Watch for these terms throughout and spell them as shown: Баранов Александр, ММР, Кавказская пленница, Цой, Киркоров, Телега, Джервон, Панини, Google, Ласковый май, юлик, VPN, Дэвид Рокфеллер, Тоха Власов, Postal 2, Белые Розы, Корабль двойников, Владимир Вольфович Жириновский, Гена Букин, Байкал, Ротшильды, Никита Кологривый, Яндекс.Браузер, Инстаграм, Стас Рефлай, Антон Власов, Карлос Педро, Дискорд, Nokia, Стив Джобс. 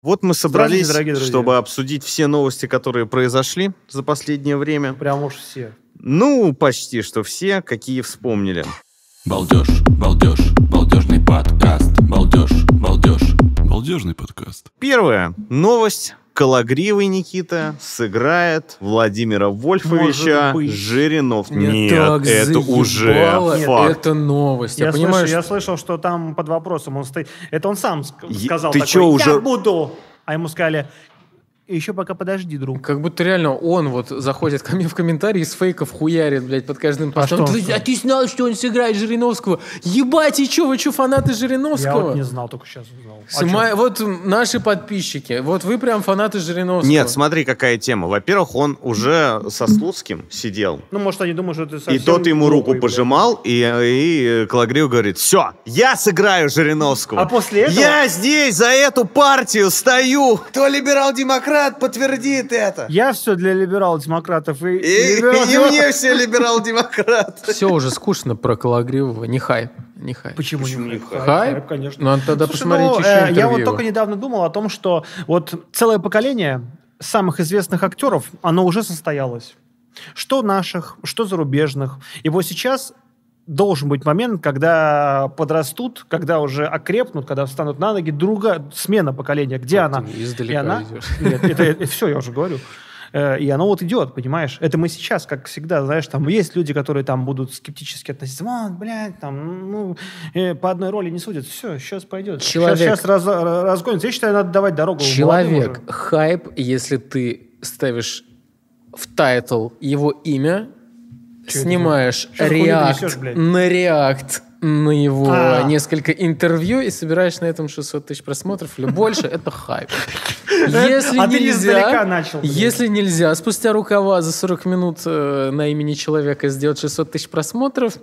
Вот мы собрались, чтобы обсудить все новости, которые произошли за последнее время. Прям уж все. Ну, почти что все, какие вспомнили. Балдёж, балдёж, балдёжный подкаст. Балдёж, балдёж, балдёжный подкаст. Первая новость. Кологривый Никита сыграет Владимира Вольфовича Жириновского. Нет, это уже факт. Это новость. Я слышал, что там под вопросом он стоит. Это он сам сказал такой, я буду. А ему сказали, еще пока подожди, друг. Как будто реально он вот заходит ко мне в комментарии с фейков хуярит, блядь, под каждым постом. А ты знал, что он сыграет Жириновского? Ебать, и что, вы что, фанаты Жириновского? Я вот не знал, только сейчас узнал. Вот наши подписчики, вот вы прям фанаты Жириновского. Нет, смотри, какая тема. Во-первых, он уже со Слуцким сидел. Ну, может, они думают, что ты совсем... И тот ему руку пожимал, и Кологривый говорит, все, я сыграю Жириновского. А после этого... Я здесь за эту партию стою. Кто либерал-демократ подтвердит это. Я все для либерал-демократов. И мне все либерал-демократы. Все уже скучно про Кологривого. Не хай. Не хай. Почему не хай? Хайп, конечно. Надо тогда посмотреть еще интервью. Я вот только недавно думал о том, что вот целое поколение самых известных актеров, оно уже состоялось. Что наших, что зарубежных. И вот сейчас должен быть момент, когда подрастут, когда уже окрепнут, когда встанут на ноги, смена поколения. Где она? Издалека идешь. Нет, это все, я уже говорю. И оно вот идет, понимаешь? Это мы сейчас, как всегда, знаешь, там есть люди, которые там будут скептически относиться. Вот, блядь, там, ну, по одной роли не судят. Все, сейчас пойдет. Сейчас разгонится. Я считаю, надо давать дорогу. Человек, хайп, если ты ставишь в тайтл его имя, снимаешь реакт на его несколько интервью и собираешь на этом 600 тысяч просмотров или больше, это хайп. Если нельзя спустя рукава за 40 минут на имени человека сделать 600 тысяч просмотров,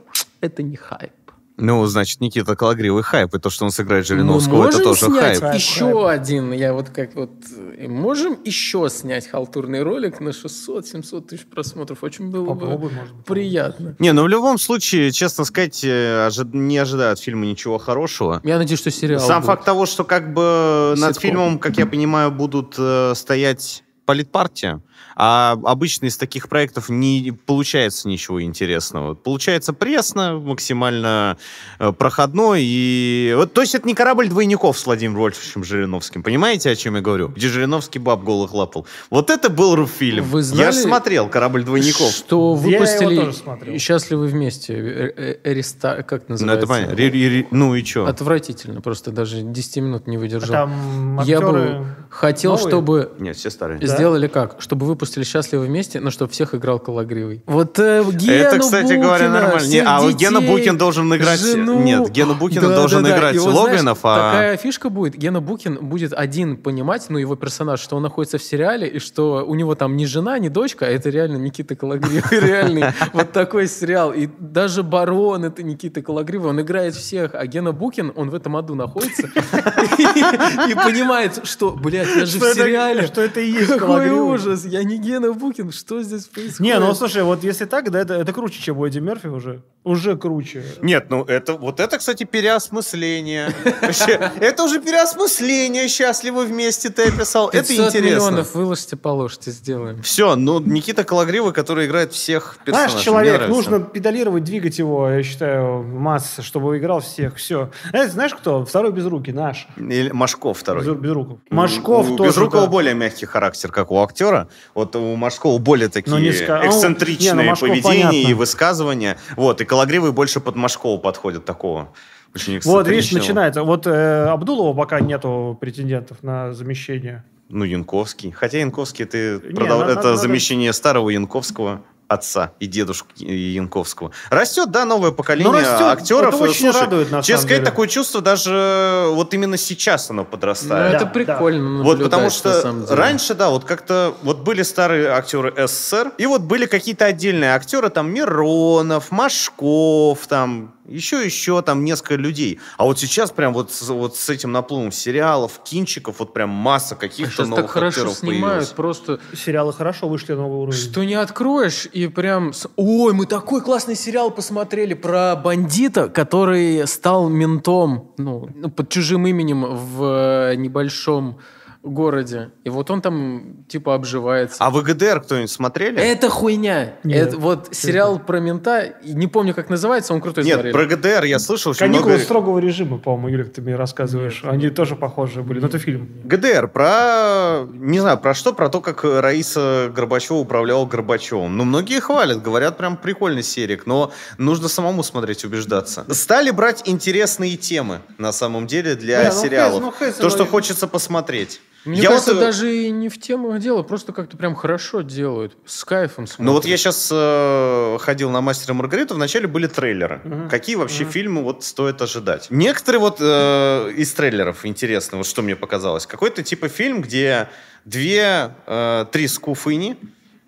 это не хайп. Ну, значит, Никита Кологривый хайп, и то, что он сыграет Жириновского, это тоже хайп. Еще один, я вот как вот... Можем еще снять халтурный ролик на 600-700 тысяч просмотров? Очень было бы приятно. Не, ну в любом случае, честно сказать, не ожидаю от фильма ничего хорошего. Я надеюсь, что сериал Сам будет. Факт того, что как бы над фильмом, как я понимаю, будут стоять... политпартия, а обычно из таких проектов не получается ничего интересного. Получается пресно, максимально проходной. И... Вот, то есть это не «Корабль двойников» с Владимиром Вольфовичем Жириновским. Понимаете, о чем я говорю? Где Жириновский баб голых лапал. Вот это был руфильм. Я же смотрел «Корабль двойников». Что выпустили «Счастливы вместе». Как называется? Ну, это понятно. Ну и что? Отвратительно. Просто даже 10 минут не выдержал. Я бы хотел, чтобы... Нет, все старые. Сделали как? Чтобы выпустили «Счастливы вместе», но чтобы всех играл Кологривый. Вот Гену, кстати говоря, нормально. Не, а детей, Гена Букин должен играть... Жену. Нет, Гена Букин должен играть его, Логинов, знаешь, такая фишка будет. Гена Букин будет один понимать, ну, его персонаж, что он находится в сериале, и что у него там ни жена, ни дочка, а это реально Никита Кологривый. Реальный вот такой сериал. И даже Барон — это Никита Кологривый. Он играет всех. А Гена Букин, он в этом аду находится и понимает, что, блядь, я же в сериале. Что это и есть. Какой ужас! Я не Гена Букин, что здесь происходит? Не, ну слушай, вот если так, да, это круче, чем у Эдди Мёрфи уже. Уже круче. Нет, ну это вот это, кстати, переосмысление. Это уже переосмысление. «Счастливы вместе» ты описал. Это интересно. 500 миллионов выложите, положите, сделаем. Все, ну Никита Кологривый, который играет всех персонажей. Наш человек, нужно педалировать, двигать его, я считаю, масса, чтобы играл всех. Все. Знаешь кто? Второй Безрукий наш. Машков второй. Безруков. Машков тоже. Безруков более мягкий характер, как у актера. Вот у Машкова более такие эксцентричные поведения и высказывания. Вот, и Кологривый больше под Машкова подходит такого. Очень эксцентричного. Вот, видишь, начинается. Вот Абдулова пока нету претендентов на замещение. Ну, Янковский. Хотя Янковский это замещение старого Янковского отца и дедушки Янковского. Растет, да, новое поколение актеров. Это очень радует, на самом деле. Честно сказать, такое чувство даже вот именно сейчас оно подрастает. Ну, это прикольно. Да. Вот потому что раньше, да, вот как-то вот были старые актеры СССР, и вот были какие-то отдельные актеры, там, Миронов, Машков, там, еще там несколько людей. А вот сейчас прям вот с этим наплывом сериалов, кинчиков, вот прям масса каких-то новых актеров появилось. Сейчас так хорошо снимают, просто... Сериалы хорошо вышли на новый уровень. Что не откроешь, и прям... Ой, мы такой классный сериал посмотрели про бандита, который стал ментом, ну, под чужим именем в небольшом городе. И вот он там, типа, обживается. А вы ГДР кто-нибудь смотрели? Это хуйня. Это вот сериал про мента, не помню, как называется, он крутой. Нет, смотрели. Про ГДР я слышал, что «Каникулы строгого режима», по-моему, Юлик, ты мне рассказываешь. Нет. Они тоже похожие были, но это фильм. ГДР про... Не знаю, про что, про то, как Раиса Горбачева управляла Горбачевым. Ну, многие хвалят, говорят, прям прикольный серик, но нужно самому смотреть, убеждаться. Стали брать интересные темы, на самом деле, для сериалов. То, что хочется посмотреть. Мне кажется, вот... даже и не в тему дела, просто как-то прям хорошо делают, с кайфом смотрят. Ну вот я сейчас ходил на «Мастера и Маргариту», вначале были трейлеры. Какие вообще фильмы вот стоит ожидать? Некоторые вот из трейлеров интересны, вот что мне показалось. Какой-то типа фильм, где три скуфыни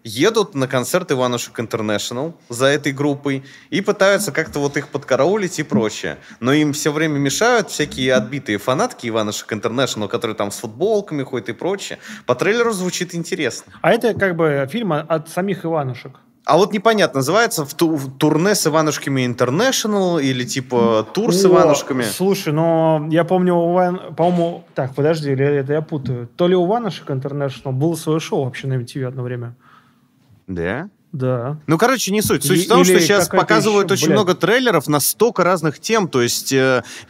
едут на концерт Иванушек International за этой группой и пытаются как-то вот их подкараулить и прочее. Но им все время мешают всякие отбитые фанатки Иванушек International, которые там с футболками ходят и прочее. По трейлеру звучит интересно. А это как бы фильм от самих Иванушек. А вот непонятно, называется «Турне с Иванушками Интернешнл» или типа «Тур с Иванушками». Слушай, но я помню, по-моему... Так, подожди, это я путаю. То ли у Иванушек Интернешнл было свое шоу вообще на MTV одно время. Да? Да. Ну, короче, не суть. Суть в том, что сейчас показывают очень много трейлеров на столько разных тем, то есть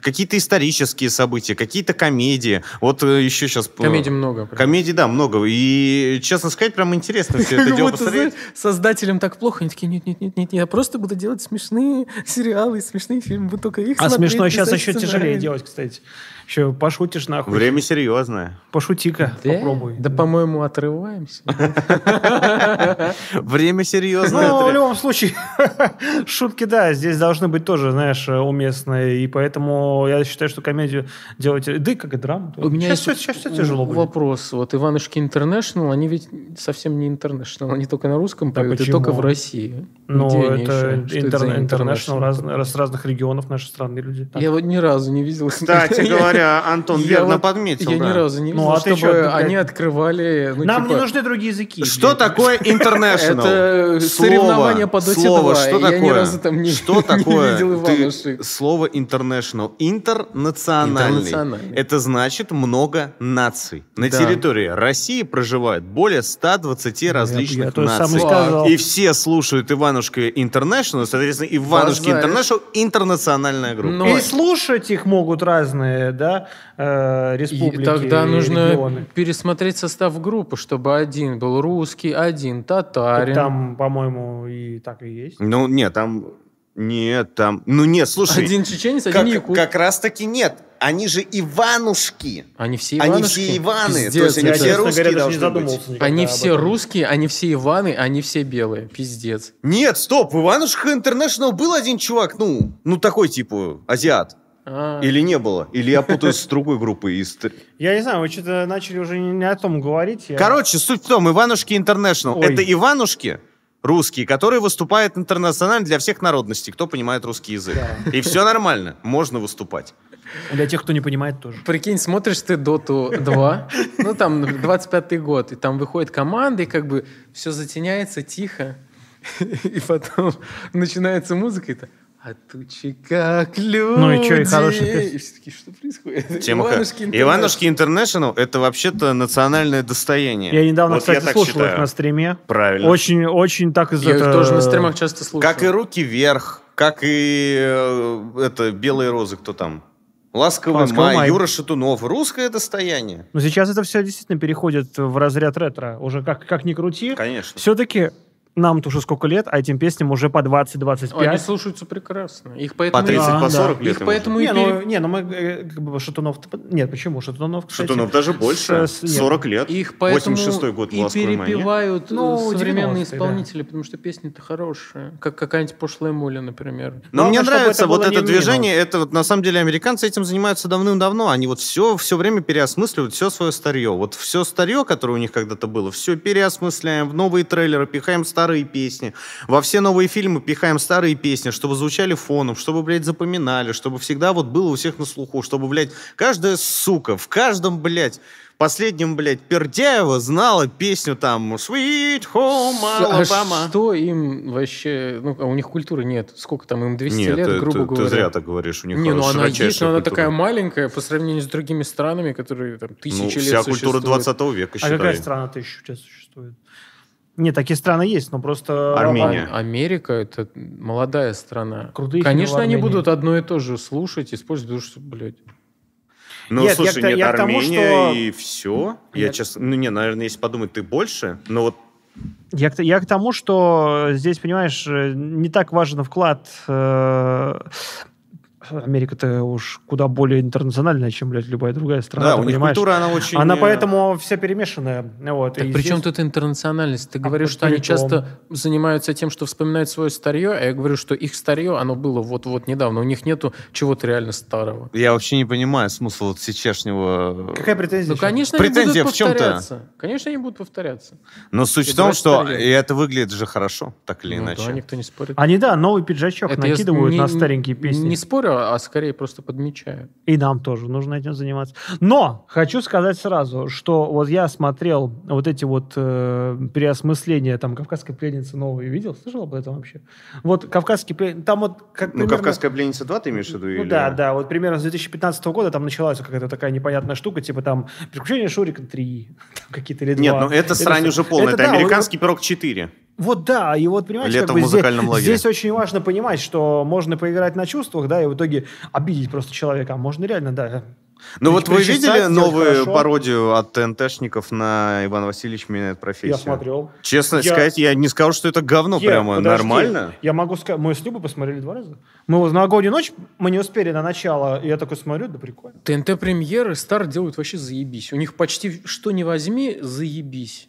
какие-то исторические события, какие-то комедии. Вот еще сейчас... Комедий много. Комедий, да, много. И, честно сказать, прям интересно все это дело посмотреть. Создателям так плохо, они такие, нет, я просто буду делать смешные сериалы, смешные фильмы, вы только их смотрите. А смешное сейчас еще тяжелее делать, кстати. Еще пошутишь нахуй. Время серьезное. Пошути-ка, попробуй. Да, по-моему, отрываемся. Время серьезное. Ну, в любом случае, шутки, да, здесь должны быть тоже, знаешь, уместные. И поэтому я считаю, что комедию делать... Да и как и драму. Сейчас все тяжело будет. Вопрос. Вот «Иванушки Интернешнл», они ведь совсем не интернешнл. Они только на русском поют и только в России. Ну, это интернешнл с разных регионов нашей страны люди. Я вот ни разу не видел... Кстати говоря, Антон верно подметил. Я ни разу не видел, чтобы они открывали... Нам не нужны другие языки. Что такое international? Это соревнование по Доте 2. Что такое? Я ни разу там не видел Иванушек. Слово international. Интернациональный. Это значит много наций. На территории России проживают более 120 различных наций. И все слушают Иванушки International, соответственно, Иванушки International интернациональная группа. И слушать их могут разные, да, республики, и тогда нужно регионы. Пересмотреть состав группы, чтобы один был русский, один татарин. Там, по-моему, и так и есть. Ну, нет, там... Нет, там... Ну, нет, слушай... Один чеченец, один якут. Как раз-таки нет. Они же Иванушки. Они все Иванушки? Они все Иваны. Пиздец. То есть они все русские должны быть. Они все русские, они все Иваны, они все белые. Пиздец. Нет, стоп. В «Иванушках Интернешнл» был один чувак, ну такой, типа, азиат. Или не было? Или я путаюсь с другой группой? Я не знаю, вы что-то начали уже не о том говорить. Короче, суть в том, Иванушки Интернешнл. Это Иванушки русские, которые выступают интернационально для всех народностей, кто понимает русский язык. И все нормально, можно выступать. Для тех, кто не понимает, тоже. Прикинь, смотришь ты Доту 2, ну там 25-й год, и там выходит команда, и как бы все затеняется тихо, и потом начинается музыка, и так... А тучи как люди. Ну и что, и хорошая песня. И все такие, что происходит? Иванушки Интернешнл — это вообще-то национальное достояние. Я недавно, вот кстати, слушал их на стриме. Правильно. Очень, очень так из-за этого... Я тоже на стримах часто слушал. Как и «Руки вверх», как и «Белые розы», кто там? «Ласковый май», Юра Шатунов. Русское достояние. Но сейчас это все действительно переходит в разряд ретро. Уже как ни крути. Конечно. Все-таки... Нам-то уже сколько лет, а этим песням уже по 20-25. Они слушаются прекрасно. Их поэтому по 30, по 40 лет. Их поэтому мы Шатунов... Нет, почему? Шатунов, кстати... Шатунов даже больше, 40 лет. Их поэтому 86-й год в «Ласковой мае» перепевают современные исполнители, потому что песни-то хорошие. Как какая-нибудь пошлая Муля, например. Но мне нравится вот это движение. Это вот на самом деле американцы этим занимаются давным-давно. Они вот все время переосмысливают все свое старье. Вот все старье, которое у них когда-то было, все переосмысляем, в новые трейлеры пихаем старые. старые песни. Во все новые фильмы пихаем старые песни, чтобы звучали фоном, чтобы, блядь, запоминали, чтобы всегда вот было у всех на слуху, чтобы, блядь, каждая сука в каждом, блядь, последнем, блядь, Пердяева знала песню там «Sweet Home Alabama». А что им вообще... Ну, у них культуры нет. Сколько там? Им 200 нет, лет, грубо говоря. Нет, ты зря так говоришь. У них не, ну она есть, но она такая маленькая по сравнению с другими странами, которые там тысячи лет существуют. Ну, вся культура 20 века, считай. А какая страна 1000 лет существует? Нет, такие страны есть, но просто... Армения. Америка — это молодая страна. Крутые. Конечно, они будут одно и то же слушать, использовать, потому что, блядь... Ну, нет, слушай, я, нет, я Армения тому, что... и все. Я честно... Ну, не, наверное, если подумать, ты больше, но вот... Я к тому, что здесь, понимаешь, не так важен вклад... Америка-то уж куда более интернациональная, чем, блядь, любая другая страна. Да, у них культура, она очень... Она поэтому вся перемешанная. Вот, так при чем здесь... тут интернациональность? Ты говоришь, что они часто занимаются тем, что вспоминают свое старье, а я говорю, что их старье, оно было вот-вот недавно. У них нету чего-то реально старого. Я вообще не понимаю смысла вот сейчасшнего... Какая претензия? Ну, конечно, претензия они будут повторяться. Конечно, они будут повторяться. Но суть в том, что и это выглядит же хорошо, так или иначе. Да, никто не спорит. Они, да, новый пиджачок это накидывают на старенькие песни. Не спорю, а скорее просто подмечаю. И нам тоже нужно этим заниматься. Но хочу сказать сразу, что вот я смотрел вот эти вот переосмысления, там, «Кавказская пленница» новые, видел? Слышал об этом вообще? Вот «Кавказский пленница», там вот... Как, примерно... Ну, «Кавказская пленница 2» ты имеешь в виду? Ну, или... Да, да, вот примерно с 2015 года там началась какая-то такая непонятная штука, типа там «Приключения Шурика 3», там какие-то или 2. Нет, ну это срань уже полная, это да, «Американский пирог 4». Вот да, и вот, понимаешь, как бы здесь очень важно понимать, что можно поиграть на чувствах, да, и в итоге обидеть просто человека, а можно реально, да. Ну вот вы видели новую пародию от ТНТшников на «Иван Васильевич меняет профессию»? Я смотрел. Честно сказать, я не сказал, что это говно, прямо нормально. Я могу сказать, мы с Любой посмотрели 2 раза. Мы вот новогоднюю ночь, мы не успели на начало, и я такой смотрю, да прикольно. ТНТ-премьеры Стар делают вообще заебись. У них почти что не возьми, заебись.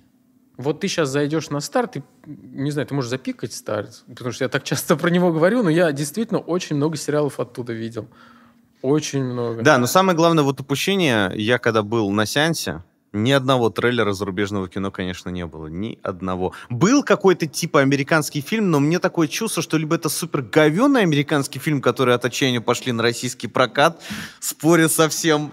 Вот ты сейчас зайдешь на «Старт», и, не знаю, ты можешь запикать «Старт», потому что я так часто про него говорю, но я действительно очень много сериалов оттуда видел. Очень много. Да, но самое главное вот упущение, я когда был на сеансе, ни одного трейлера зарубежного кино, конечно, не было. Ни одного. Был какой-то типа американский фильм, но мне такое чувство, что либо это супер говёный американский фильм, который от отчаяния пошли на российский прокат, споря со всем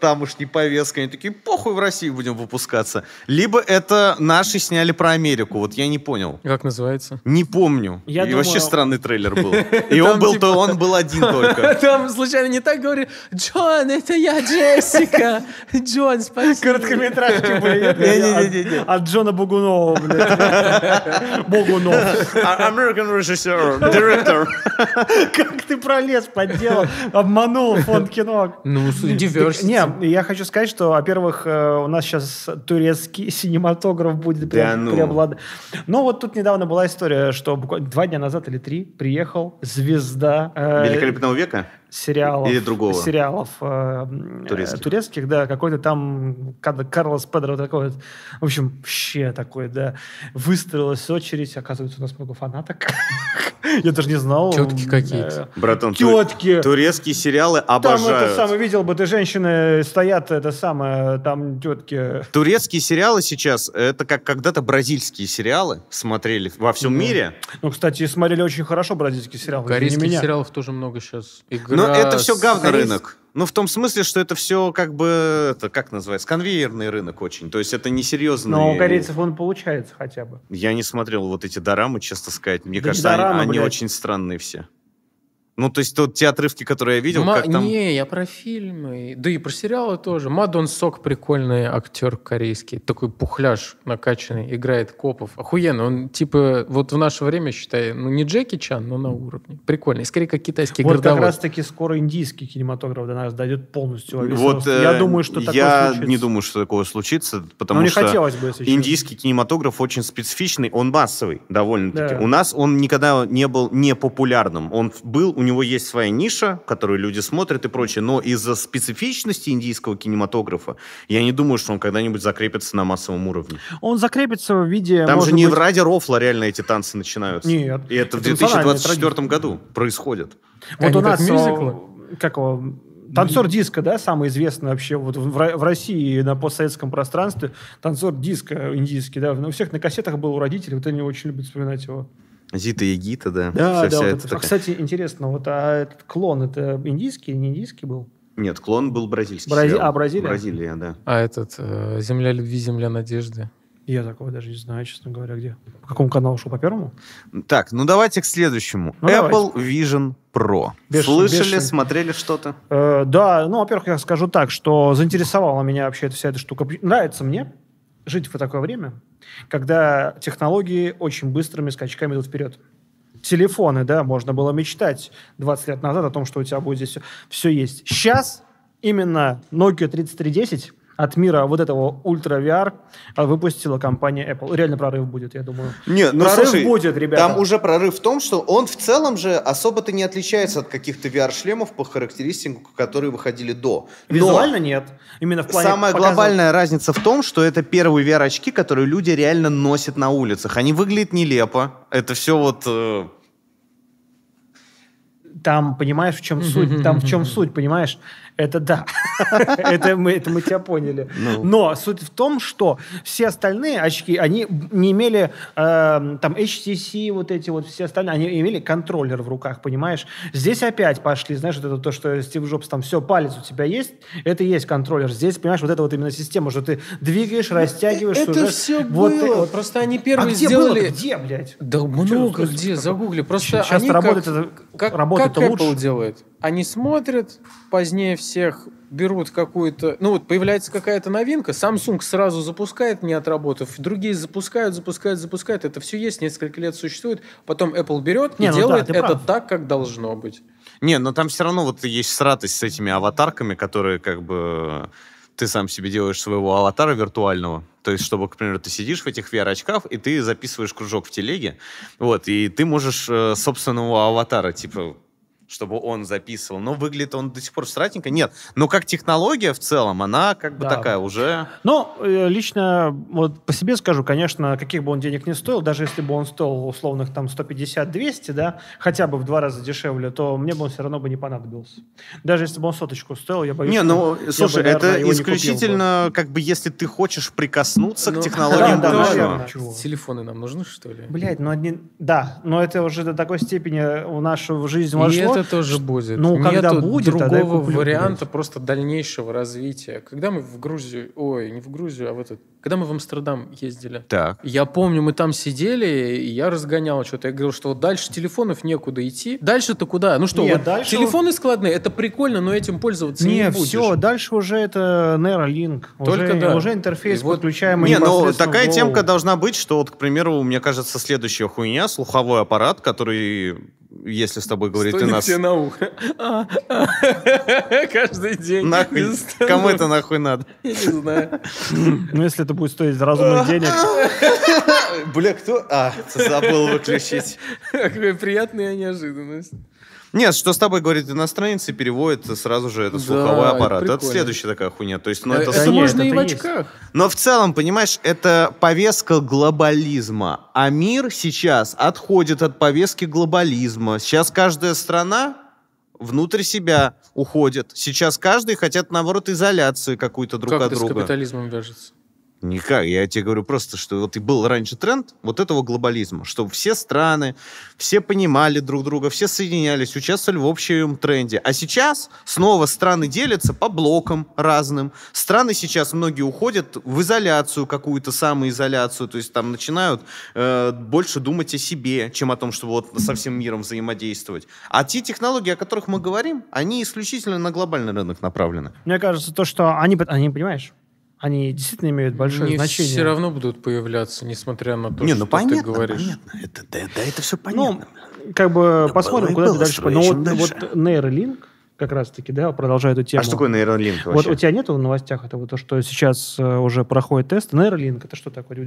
тамошней повесткой, они такие, похуй, в России будем выпускаться. Либо это наши сняли про Америку. Вот я не понял. Как называется? Не помню. Я думаю... вообще странный трейлер был. И он был один только. Там случайно не так говорит: «Джон, это я, Джессика! Джон, спасибо!» Короткометражки были. Не-не-не. От Джона Богунова, блядь. Богунов. American режиссер, директор. Как ты пролез, подделал, обманул фонд кино. Ну, диверсити. Не, я хочу сказать, что, во-первых, у нас сейчас турецкий синематограф будет преобладать. Но вот тут недавно была история, что буквально 2 дня назад или 3 приехал звезда... «Великолепного века»? Сериалов. Или другого. Сериалов турецких, да. Какой-то там Карлос Педро такой вот. В общем, вообще такой, да. Выстроилась очередь. Оказывается, у нас много фанаток. Я даже не знал. Тетки какие-то. Братан, тетки. Турецкие сериалы обожают. Там это самое, видел бы ты, женщины стоят, это самое, там тетки. Турецкие сериалы сейчас, это как когда-то бразильские сериалы смотрели во всем мире. Ну, кстати, смотрели очень хорошо бразильские сериалы. Корейских сериалов тоже много сейчас. Но это все говно рынок. Ну, в том смысле, что это все как бы, это как называется, конвейерный рынок очень. То есть это несерьезный... Но у корейцев он получается хотя бы. Я не смотрел вот эти дорамы, честно сказать. Мне кажется, они очень странные все. Ну, то есть тут те отрывки, которые я видел, как там... Не, я про фильмы, да и про сериалы тоже. Мадон Сок прикольный актер корейский, такой пухляж накачанный, играет копов. Охуенно, он типа вот в наше время, считай, ну не Джеки Чан, но на уровне. Прикольный, скорее как китайский городовой. Вот как раз-таки скоро индийский кинематограф до нас дойдет полностью. Вот, я думаю, что такое случится. Я не думаю, что такое случится, потому что индийский кинематограф очень специфичный, он массовый довольно-таки. Да. У нас он никогда не был непопулярным, он был... У него есть своя ниша, которую люди смотрят и прочее, но из-за специфичности индийского кинематографа я не думаю, что он когда-нибудь закрепится на массовом уровне. Он закрепится в виде... Там же не ради рофла реально эти танцы начинаются. Нет. И это в 2024 году происходит. Вот у нас... Как его... Танцор диска, да, самый известный вообще вот в России на постсоветском пространстве. Танцор диска индийский, да. У всех на кассетах был у родителей. Вот они очень любят вспоминать его. Зита и Гита, да. Да, вся, да. Вот это. А, кстати, интересно, вот а этот клон, это индийский, не индийский был? Нет, клон был бразильский. Бразилия? Бразилия, да. А этот «Земля любви, земля надежды». Я такого даже не знаю, честно говоря, где. По какому каналу шел, по первому? Так, ну давайте к следующему. Ну, Apple Vision Pro. Слышали, смотрели что-то? Да, ну, во-первых, я скажу так, что заинтересовала меня вообще вся эта штука. Нравится мне жить в такое время, когда технологии очень быстрыми скачками идут вперед. Телефоны, да, можно было мечтать 20 лет назад о том, что у тебя будет здесь все есть. Сейчас именно Nokia 3310 от мира вот этого Ultra VR выпустила компания Apple. Реально прорыв будет, я думаю. Нет, ну прорыв, слушай, будет, ребята. Там уже прорыв в том, что он в целом же особо-то не отличается от каких-то VR-шлемов по характеристикам, которые выходили до. Визуально но нет. Именно в плане самая показов... глобальная разница в том, что это первые VR-очки, которые люди реально носят на улицах. Они выглядят нелепо. Это все вот... Там, понимаешь, в чем суть? Там в чем суть, понимаешь? Это да. Это мы тебя поняли. Но суть в том, что все остальные очки, они не имели там HTC, вот эти вот все остальные, они имели контроллер в руках, понимаешь? Здесь опять пошли, знаешь, вот это то, что Стив Джобс, там все, палец у тебя есть, это и есть контроллер. Здесь, понимаешь, вот это вот именно система, что ты двигаешь, растягиваешь. Это все было. Просто они первые сделали... Где, блядь? Да много где, загугли. Просто сейчас работает это... Как Apple лучше делает? Они смотрят, позднее всех берут какую-то... Ну вот появляется какая-то новинка, Samsung сразу запускает, не отработав, другие запускают. Это все есть, несколько лет существует. Потом Apple берет и делает это так, как должно быть. Не, но там все равно вот есть сратость с этими аватарками, которые как бы... Ты сам себе делаешь своего аватара виртуального. То есть, чтобы, к примеру, ты сидишь в этих VR-очках, и ты записываешь кружок в телеге, вот, и ты можешь собственного аватара, типа, чтобы он записывал. Но выглядит он до сих пор стратненько. Нет, но как технология в целом, она как бы такая уже... Ну, лично вот по себе скажу, конечно, каких бы он денег не стоил, даже если бы он стоил условных там 150-200, да, хотя бы в 2 раза дешевле, то мне бы он все равно бы не понадобился. Даже если бы он 100 стоил, я боюсь... Не, ну, слушай, это исключительно как бы если ты хочешь прикоснуться к технологиям. Да, телефоны нам нужны, что ли? Блядь, ну одни... Да, но это уже до такой степени в нашу жизнь вошло. Тоже будет. Ну, нету, когда будет, другого куплю, варианта, блядь, просто дальнейшего развития. Когда мы в Грузию, ой, не в Грузию, а в этот, когда мы в Амстердам ездили, так. Я помню, мы там сидели, и я разгонял что-то. Я говорил, что вот дальше телефонов некуда идти. Дальше-то куда? Ну что, нет, вот дальше... телефоны складные, это прикольно, но этим пользоваться не будешь. Все, дальше уже это Neuralink. Только уже, да. Уже интерфейс, вот... подключаемый непосредственно. Не, ну такая темка должна быть, что вот, к примеру, мне кажется, следующая хуйня, слуховой аппарат, который... Если с тобой говорит и нас... на ухо. Каждый день. Нахуй. Кому это нахуй надо? Я не знаю. Ну, если это будет стоить разумных денег. Бля, кто... А, забыл выключить. Какая приятная неожиданность. Нет, что с тобой говорит иностранец и переводит сразу же это слуховой аппарат. Это следующая такая хуйня. То есть, ну, это можно и в очках. Но в целом, понимаешь, это повестка глобализма. А мир сейчас отходит от повестки глобализма. Сейчас каждая страна внутрь себя уходит. Сейчас каждый хотят, наоборот, изоляции какую-то друг от друга. Как это с капитализмом вяжется? Никак. Я тебе говорю просто, что вот и был раньше тренд вот этого глобализма, чтобы все страны, все понимали друг друга, все соединялись, участвовали в общем тренде. А сейчас снова страны делятся по блокам разным. Страны сейчас многие уходят в изоляцию, какую-то самоизоляцию, то есть там начинают больше думать о себе, чем о том, чтобы вот со всем миром взаимодействовать. А те технологии, о которых мы говорим, они исключительно на глобальный рынок направлены. Мне кажется, то, что они понимаешь, они действительно имеют большое значение. Все равно будут появляться, несмотря на то, что понятно, ты говоришь. Понятно. Это, да, это все понятно. Ну, как бы но посмотрим, куда ты дальше пойдешь. Но вот Neuralink как раз-таки, да, продолжает эту тему. А что такое Neuralink вообще? Вот у тебя нету в новостях этого, то, что сейчас уже проходит тест. Neuralink — это что такое?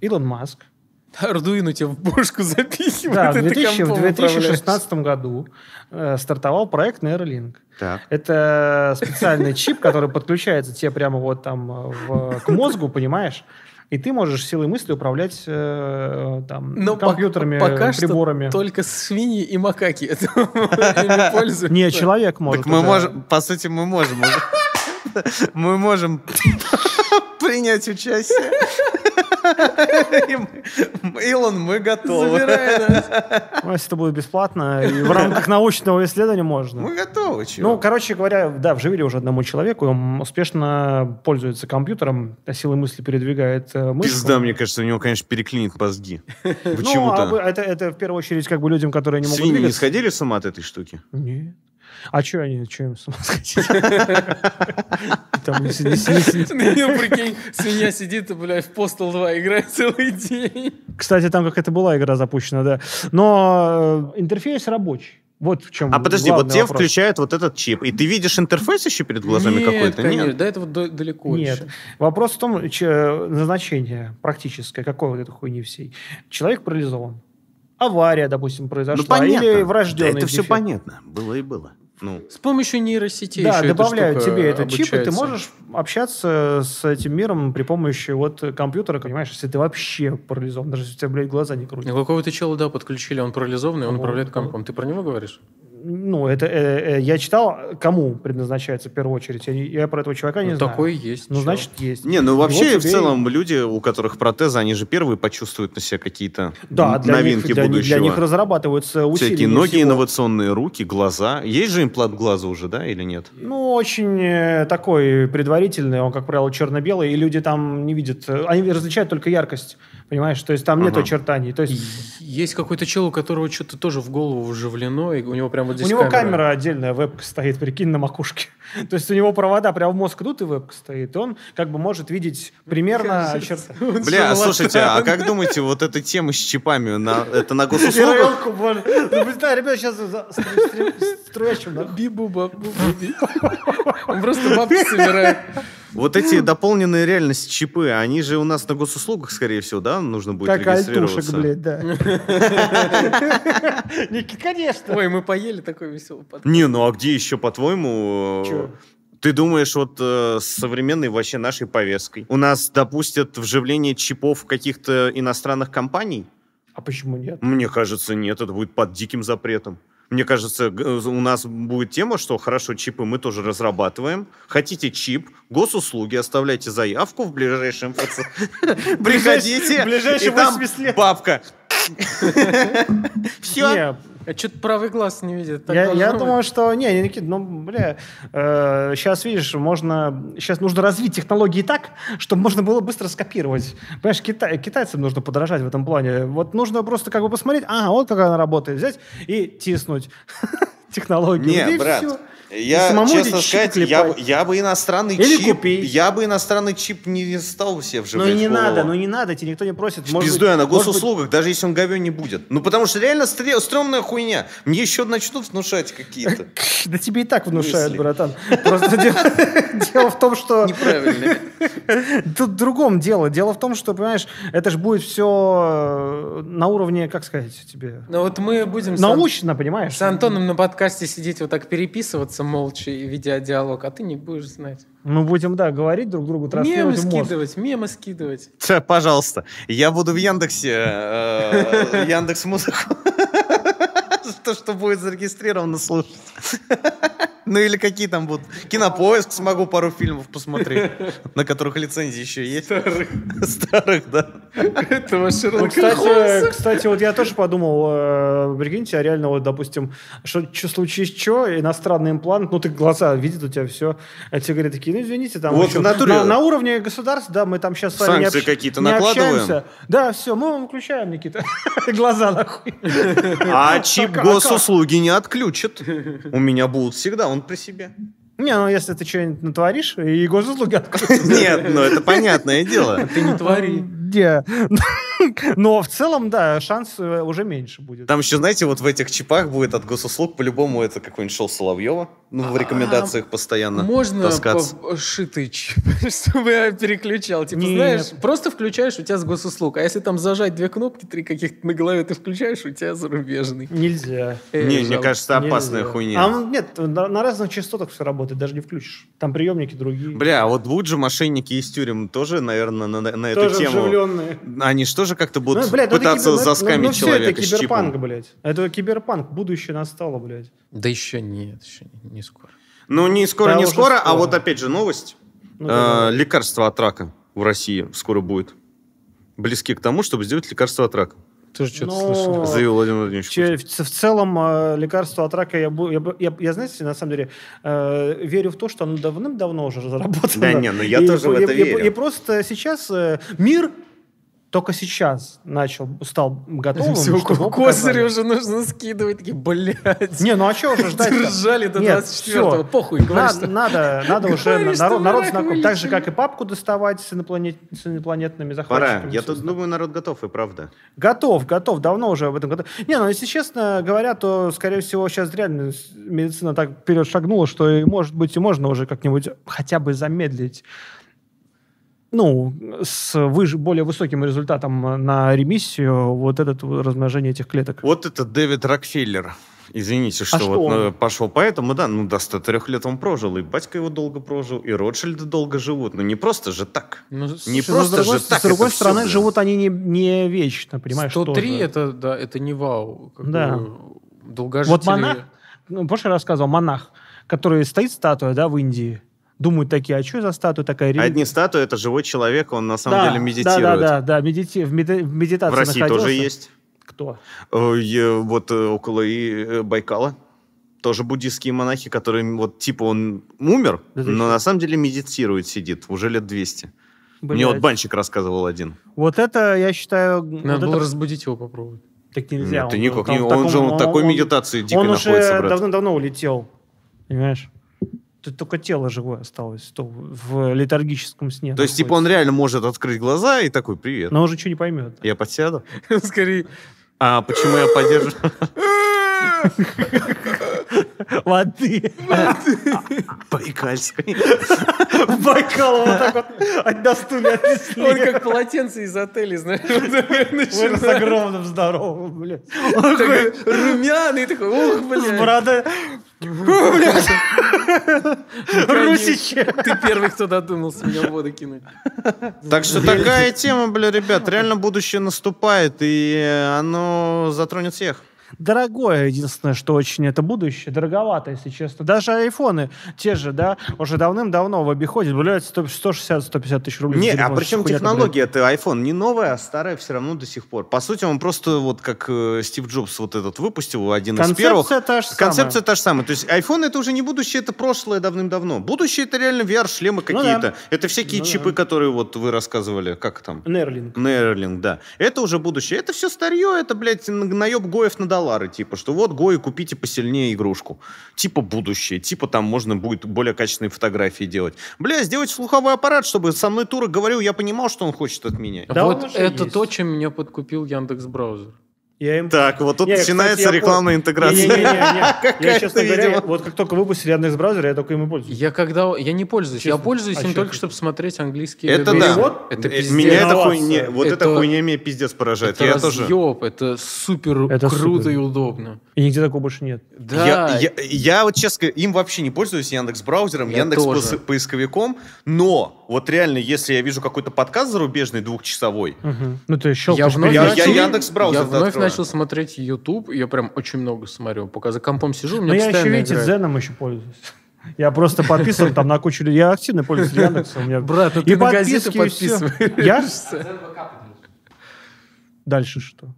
Илон Маск Ардуину тебе в бошку запихивают. Да, в 2016 году стартовал проект Neuralink. Так. Это специальный чип, который подключается тебе прямо вот там к мозгу, понимаешь? И ты можешь силой мысли управлять компьютерами, пока приборами. Что только свиньи и макаки этим пользуются. Не, человек может. Так мы можем, по сути, мы можем принять участие. Илон, мы готовы. Если это будет бесплатно, и в рамках научного исследования можно. Мы готовы, чего? Ну, короче говоря, да, вживили уже одному человеку, он успешно пользуется компьютером, силой мысли передвигает мысль. Пизда, мне кажется, у него, конечно, переклинит мозги. Почему-то. Ну, это в первую очередь как бы людям, которые не могут двигаться. Свиньи не сходили с ума от этой штуки? Нет. А что они, что им с ума сходить? Там прикинь, свинья сидит, блядь, в Postal 2 играет целый день. Кстати, там какая-то была игра запущена, да. Но интерфейс рабочий. Вот в чем. А подожди, вот тебе включают вот этот чип, и ты видишь интерфейс еще перед глазами какой-то? Нет, до этого далеко еще. Вопрос в том, назначение практическое, какой вот этой хуйни всей. Человек парализован. Авария, допустим, произошла. Ну, или врожденный дефект. Это все понятно. Было и было. Ну. С помощью нейросетей. Да, добавляют тебе этот чип, и ты можешь общаться с этим миром при помощи вот компьютера, понимаешь, если ты вообще парализован, даже если у тебя, блядь, глаза не крутят. Какого-то чела, да, подключили, он парализованный, он управляет компом. Ты про него говоришь? Ну, это я читал, кому предназначается в первую очередь. Я про этого чувака не знаю. Такой есть. Ну, значит, есть. Не, ну вообще, в целом, люди, у которых протезы, они же первые почувствуют на себе какие-то новинки будущего. Для них разрабатываются усилия. Всякие ноги инновационные, руки, глаза. Есть же имплант глаза уже, да, или нет? Ну, очень такой предварительный. Он, как правило, черно-белый, и люди там не видят. Они различают только яркость, понимаешь? То есть там нет очертаний. То есть... Есть какой-то чел, у которого что-то тоже в голову вживлено, и у него прям вот здесь. У него камера отдельная, вебка стоит, прикинь, на макушке. То есть у него провода прямо в мозг идут, и вебка стоит. И он как бы может видеть примерно... Бля, слушайте, а как думаете, вот эта тема с чипами, это на госуслугах? Ну, представь, ребята, сейчас строячим, да? Би-бу-ба. Он просто бабки собирает. Вот эти дополненные реальность чипы, они же у нас на госуслугах, скорее всего, да? Нужно будет регистрироваться. Как альтушек, блядь, да. Никит, конечно. Ой, мы поели такой веселый подкаст. Не, ну а где еще, по-твоему... Ты думаешь, вот с современной вообще нашей повесткой? У нас допустят вживление чипов каких-то иностранных компаний? А почему нет? Мне кажется, нет. Это будет под диким запретом. Мне кажется, у нас будет тема, что хорошо, чипы мы тоже разрабатываем. Хотите чип, госуслуги, оставляйте заявку в ближайшем... Приходите, и там бабка. Все. Что-то правый глаз не видит. Я думаю, что... Не, Никита, ну, бля, сейчас, видишь, сейчас нужно развить технологии так, чтобы можно было быстро скопировать. Понимаешь, китайцам нужно подражать в этом плане. Вот нужно просто как бы посмотреть, ага, вот как она работает, взять и тиснуть технологию. Не, брат, я, честно сказать, я бы иностранный чип... Я бы иностранный чип не стал себе вживлять в голову. Ну не надо, тебе никто не просит. Пиздуй, а на госуслугах, даже если он говен не будет. Ну потому что реально стрёмная хуйня. Мне еще начнут внушать какие-то. Да тебе и так внушают, братан. Просто дело в том, что... Неправильно. Тут в другом дело. Дело в том, что, понимаешь, это же будет все на уровне, как сказать тебе... Ну вот мы будем... Научно, понимаешь? С Антоном на подкасте сидеть вот так переписываться, молча и ведя диалог, а ты не будешь знать. Мы будем, да, говорить друг другу, транслировать мозг. Мемы скидывать. Пожалуйста. Я буду в Яндексе, Яндекс.Музыку. То, что будет зарегистрировано, слушать. Ну или какие там будут. Кинопоиск смогу пару фильмов посмотреть, на которых лицензии еще есть. Старых, да. Этого Шерлока Холмса. Кстати, вот я тоже подумал, прикиньте, а реально вот, допустим, что случись, что, иностранный имплант, ну ты глаза видит, у тебя все. А тебе говорят такие, ну извините, там на уровне государства, да, мы там сейчас с вами санкции какие-то накладываем. Да, все, мы вам выключаем, Никита. Глаза нахуй. А чип госуслуги не отключат. У меня будут всегда, он при себе. Не, ну если ты что-нибудь натворишь, и госуслуги отключат. Нет, ну это понятное дело. Ты не твори. Но в целом, да, шанс уже меньше будет. Там еще, знаете, вот в этих чипах будет от госуслуг, по-любому это какой-нибудь шел Соловьева. Ну, в рекомендациях постоянно таскаться. Можно шитый чип, чтобы я переключал? Типа, знаешь, просто включаешь, у тебя с госуслуг. А если там зажать две кнопки, три каких-то на голове ты включаешь, у тебя зарубежный. Нельзя. Не, мне кажется, опасная хуйня. А нет, на разных частотах все работает, даже не включишь. Там приемники другие. Бля, вот будут же мошенники из тюрем тоже, наверное, на эту тему. Они же тоже как-то будут пытаться заскамить человека с чипом. Ну, все это киберпанк, блядь. Это киберпанк. Будущее настало, блядь. Да еще нет, еще не скоро. Ну, не скоро, да, не скоро, а вот опять же новость. Ну, да, лекарство от рака в России скоро будет. Близки к тому, чтобы сделать лекарство от рака. Тоже что-то слышал. Заявил Владимир Владимирович. В целом, лекарство от рака, я знаете, на самом деле, верю в то, что оно давным-давно уже разработано. Да не, ну я тоже в это верю. И просто сейчас мир... Только сейчас стал готовым. Все, косари уже нужно скидывать. Такие, блядь. Не, ну а чего уже ждать? Держали до 24-го. Похуй, говоришь. Надо уже народ знаком. Так же, как и папку доставать с инопланетными захватчиками. Пора. Я тут думаю, народ готов, и правда. Готов. Давно уже об этом готов. Не, ну если честно говоря, то, скорее всего, сейчас реально медицина так вперед шагнула, что, может быть, и можно уже как-нибудь хотя бы замедлить. Ну, с более высоким результатом на ремиссию вот это размножение этих клеток. Вот это Дэвид Рокфеллер. Извините, что вот пошел. Поэтому, да, ну до 103 лет он прожил, и батька его долго прожил, и Ротшильды долго живут. Ну не просто же так. С другой стороны, живут они не вечно, понимаешь? 103 это не вау. Да. Долгожители. Вот монах, больше рассказывал, монах, который стоит статуя, да, в Индии. Думают такие, а что за статуя такая? Одни статуи — это живой человек, он на самом деле медитирует. В медитации в России находился. Тоже есть. Кто? Вот около Байкала. Тоже буддистские монахи, которые, вот типа он умер, но на самом деле медитирует, сидит уже лет 200. Блядь. Мне вот банщик рассказывал один. Вот это, я считаю... Надо было разбудить его, попробовать. Так нельзя. Нет, он же в такой медитации дикой находится, брат. Он уже давно-давно улетел, понимаешь? Тут только тело живое осталось, то в летаргическом сне. То есть, типа, он реально может открыть глаза и такой, привет. Но он же ничего не поймет. Я подсяду? Скорее. А почему я поддерживаю? Воды. Байкальской. Байкал вот так вот от стулья отнесли. Он как полотенце из отеля, знаешь. Он с огромным здоровым, блядь. Он такой румяный, такой, ух, блядь. С бородой. Русичи. Ты первый, кто додумался меня в воду кинуть. Так что такая тема, бля, ребят. Реально будущее наступает, и оно затронет всех. Дорогое, единственное, что очень это будущее. Дороговато, если честно. Даже айфоны те же, да, уже давным-давно в обиходе. Блядь, 160-150 тысяч рублей. Не, а причем технология-то айфон не новая, а старая все равно до сих пор. По сути, он просто вот как Стив Джобс вот этот выпустил, один из первых. Концепция та же самая. То есть айфон — это уже не будущее, это прошлое давным-давно. Будущее — это реально VR-шлемы какие-то. Ну, да. Это всякие чипы, которые вот вы рассказывали. Как там? Neuralink, да. Это уже будущее. Это все старье, это, блядь, наеб Гоев надал. Типа, что вот, Гои, купите посильнее игрушку. Типа будущее. Типа там можно будет более качественные фотографии делать. Бля, сделать слуховой аппарат, чтобы со мной Турок говорил, я понимал, что он хочет от меня. Да вот это то, чем меня подкупил Яндекс.Браузер. Так, вот тут начинается рекламная интеграция. Я, честно говоря, вот как только выпустили Яндекс.Браузер, я только им и пользуюсь. Я не пользуюсь. Я пользуюсь им только, чтобы смотреть английский перевод. Это пиздец. Вот эта хуйня меня пиздец поражает. Это разъеб. Это супер круто и удобно. И нигде такого больше нет. Я вот честно им вообще не пользуюсь, Яндекс.Браузером, Яндекс.Поисковиком, но вот реально, если я вижу какой-то подкаст зарубежный двухчасовой, я Яндекс.Браузер открою. Начал смотреть YouTube, я прям очень много смотрю. Пока за компом сижу, у меня постоянно играет. Но я еще, видите, Дзеном еще пользуюсь. Я просто подписан там на кучу людей. Я активно пользуюсь Яндексом. Брат, ты на газеты подписываешься. Дальше что?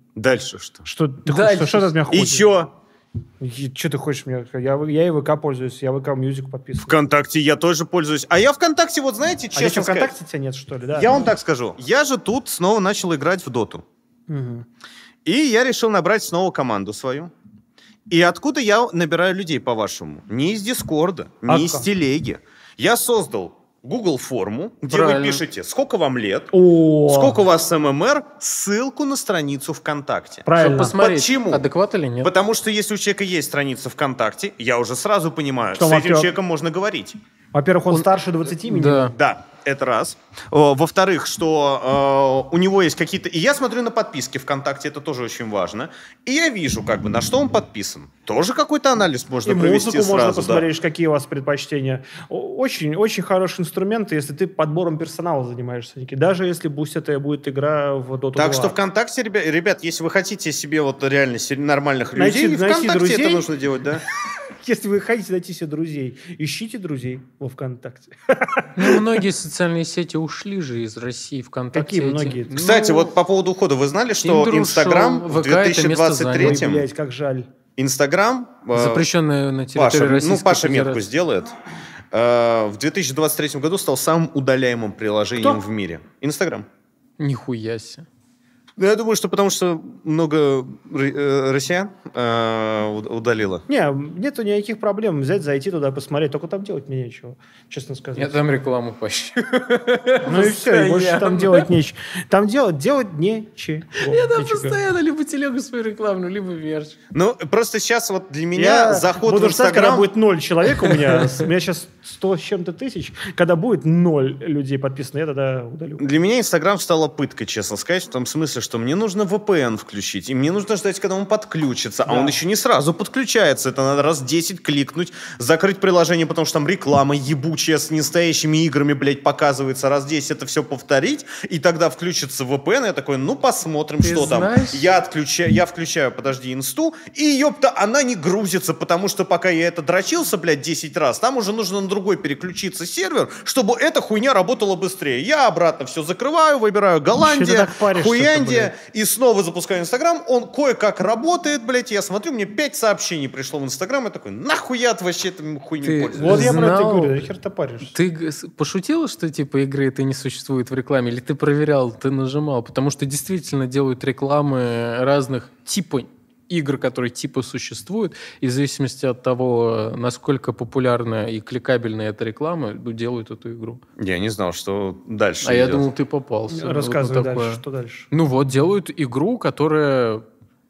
Что ты от меня хочешь? И что? Что ты хочешь мне? Я и ВК пользуюсь, я ВК Мьюзик подписываюсь. ВКонтакте я тоже пользуюсь. А я ВКонтакте, вот знаете, честно сказать... А еще ВКонтакте тебя нет, что ли? Я вам так скажу. Я же тут снова начал играть в Доту. И я решил набрать снова команду свою. И откуда я набираю людей, по-вашему? Не из Дискорда, не из Телеги. Я создал Google форму, где правильно. Вы пишете, сколько вам лет, сколько у вас ММР, ссылку на страницу ВКонтакте. Правильно. Посмотреть, почему? Адекват или нет. Потому что если у человека есть страница ВКонтакте, я уже сразу понимаю, что с этим человеком можно говорить. Во-первых, он старше 20 минут. Да. Да, это раз. Во-вторых, что у него есть какие-то... И я смотрю на подписки ВКонтакте, это тоже очень важно. И я вижу, как бы, на что он подписан. Тоже какой-то анализ можно провести сразу. И музыку можно посмотреть, да. Какие у вас предпочтения. Очень-очень хороший инструмент, если ты подбором персонала занимаешься. Даже если пусть это будет игра в Dota 2. Так что ВКонтакте, ребят, если вы хотите себе вот реально нормальных людей, ВКонтакте это нужно делать, да? Если вы хотите найти себе друзей, ищите друзей во ВКонтакте. Ну, многие социальные сети ушли же из России, ВКонтакте. Какие многие? Кстати, вот по поводу ухода, вы знали, что Инстаграм в 2023-м... Блять, как жаль. Инстаграм... запрещенная на территории Российской Федерации. Ну, Паша метку сделает. В 2023 году стал самым удаляемым приложением в мире. Инстаграм. Нихуя себе. Я думаю, что потому что много россиян удалило. Не, нету никаких проблем взять, зайти туда, посмотреть. Только там делать мне нечего, честно сказать. Я там рекламу пощу. Ну и все, больше там делать нечего. Там делать нечего. Я там постоянно либо телегу свою рекламную, либо верш. Ну, просто сейчас вот для меня заход в Инстаграм... Когда будет 0 человек у меня сейчас 100 с чем-то тысяч. Когда будет 0 людей подписано, я тогда удалю. Для меня Инстаграм стала пыткой, честно сказать, в том смысле, что мне нужно VPN включить, и мне нужно ждать, когда он подключится, да. А он еще не сразу подключается. Это надо раз 10 кликнуть, закрыть приложение, потому что там реклама ебучая с ненастоящими играми, блядь, показывается. Раз 10 это все повторить, и тогда включится VPN, я такой, ну посмотрим, ты что знаешь? Там. Я включаю, подожди, инсту, и, ёпта, она не грузится, потому что пока я это дрочился, блядь, 10 раз, там уже нужно на другой переключиться сервер, чтобы эта хуйня работала быстрее. Я обратно все закрываю, выбираю Голландия, хуянь, и снова запускаю Инстаграм, он кое-как работает, блядь, я смотрю, мне 5 сообщений пришло в Инстаграм, я такой, нахуй я вообще этим хуйней пользуюсь? Вот я про это говорю, я хер-то паришь. Ты пошутил, что типа игры это не существует в рекламе, или ты проверял, ты нажимал? Потому что действительно делают рекламы разных типов игр, которые типа существуют, и в зависимости от того, насколько популярна и кликабельна эта реклама, делают эту игру. Я не знал, что дальше. А идет. Я думал, ты попался. Рассказывай вот дальше, что дальше. Ну вот, делают игру, которая...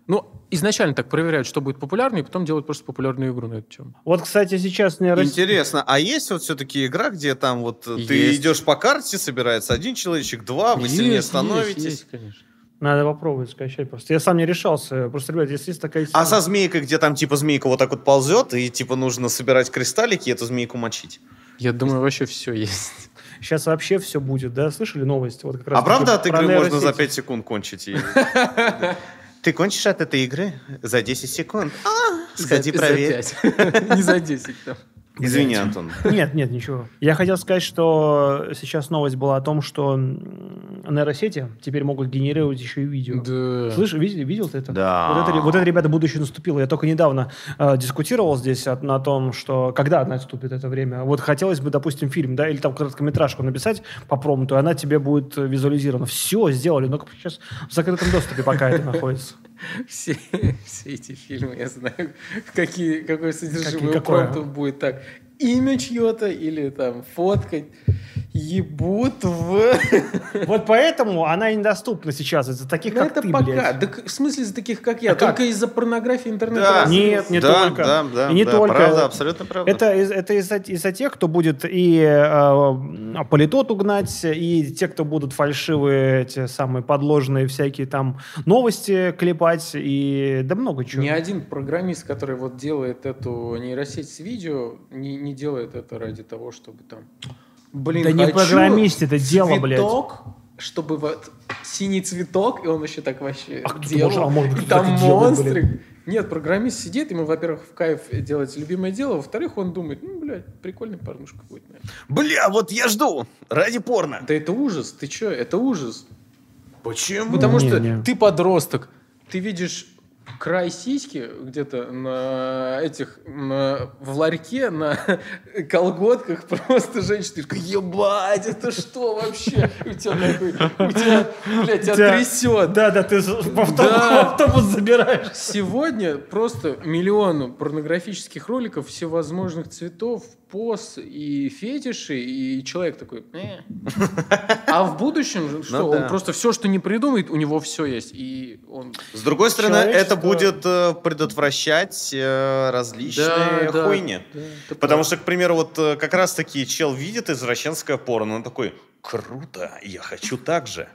Ну, изначально так проверяют, что будет популярнее, и потом делают просто популярную игру на эту тему. Вот, кстати, сейчас... Интересно, а есть вот все-таки игра, где там вот есть. Ты идешь по карте, собирается один человечек, два, вы есть, сильнее становитесь? Есть, конечно. Надо попробовать скачать просто. Я сам не решался. Просто, ребят, если есть такая... А со змейкой, где там типа змейка вот так вот ползет, и типа нужно собирать кристаллики и эту змейку мочить? Я думаю, вообще все есть. Сейчас вообще все будет, да? Слышали новость? Вот как раз. А правда от игры можно за 5 секунд кончить? Ты кончишь от этой игры за 10 секунд. Сходи проверь. Не за 10 там. Извини, Антон. Нет, ничего. Я хотел сказать, что сейчас новость была о том, что нейросети теперь могут генерировать еще и видео. Да. Слышишь, видел ты это? Да. Вот это, ребята, будущее наступило. Я только недавно дискутировал здесь на том, что когда наступит это время. Вот хотелось бы, допустим, фильм, да, или там короткометражку написать по промпту, и она тебе будет визуализирована. Все сделали, но сейчас в закрытом доступе пока это находится. Все эти фильмы, я знаю, какое содержимое промпту будет так. Имя чье-то или там фоткать ебут в... Вот поэтому она недоступна сейчас из-за таких, но как это ты, пока. Блядь. Да, в смысле из-за таких, как я? Только из-за порнографии интернета? Да. Нет, не да, только. Да, и не да, только. Правда, абсолютно правда. Это из-за тех, кто будет и политоту гнать, и те, кто будут фальшивые, те самые подложные всякие там новости клепать, и да много чего. Ни один программист, который вот делает эту нейросеть с видео, не делает это ради того, чтобы там... Блин, да не программист, это дело, цветок, блядь. Цветок, чтобы вот синий цветок, и он еще так вообще делал. И там монстры. Делал, нет, программист сидит, ему, во-первых, в кайф делать любимое дело, во-вторых, он думает, ну, блядь, прикольная порнушка будет, наверное. Бля, вот я жду! Ради порно! Да это ужас, ты че? Это ужас. Почему? Потому что ты подросток, ты видишь... край сиськи где-то на этих, в ларьке, на колготках просто женщина. Ебать, это что вообще? У тебя, блядь, тебя трясет. Да, ты в автобус забираешь. Сегодня просто миллион порнографических роликов всевозможных цветов, поз и фетиши, и человек такой... А в будущем, что ну, да. он просто все, что не придумает, у него все есть. И он... С другой стороны, это будет предотвращать различные хуйни. Да, потому что, к примеру, вот как раз-таки чел видит извращенское порно, он такой... Круто, я хочу так же.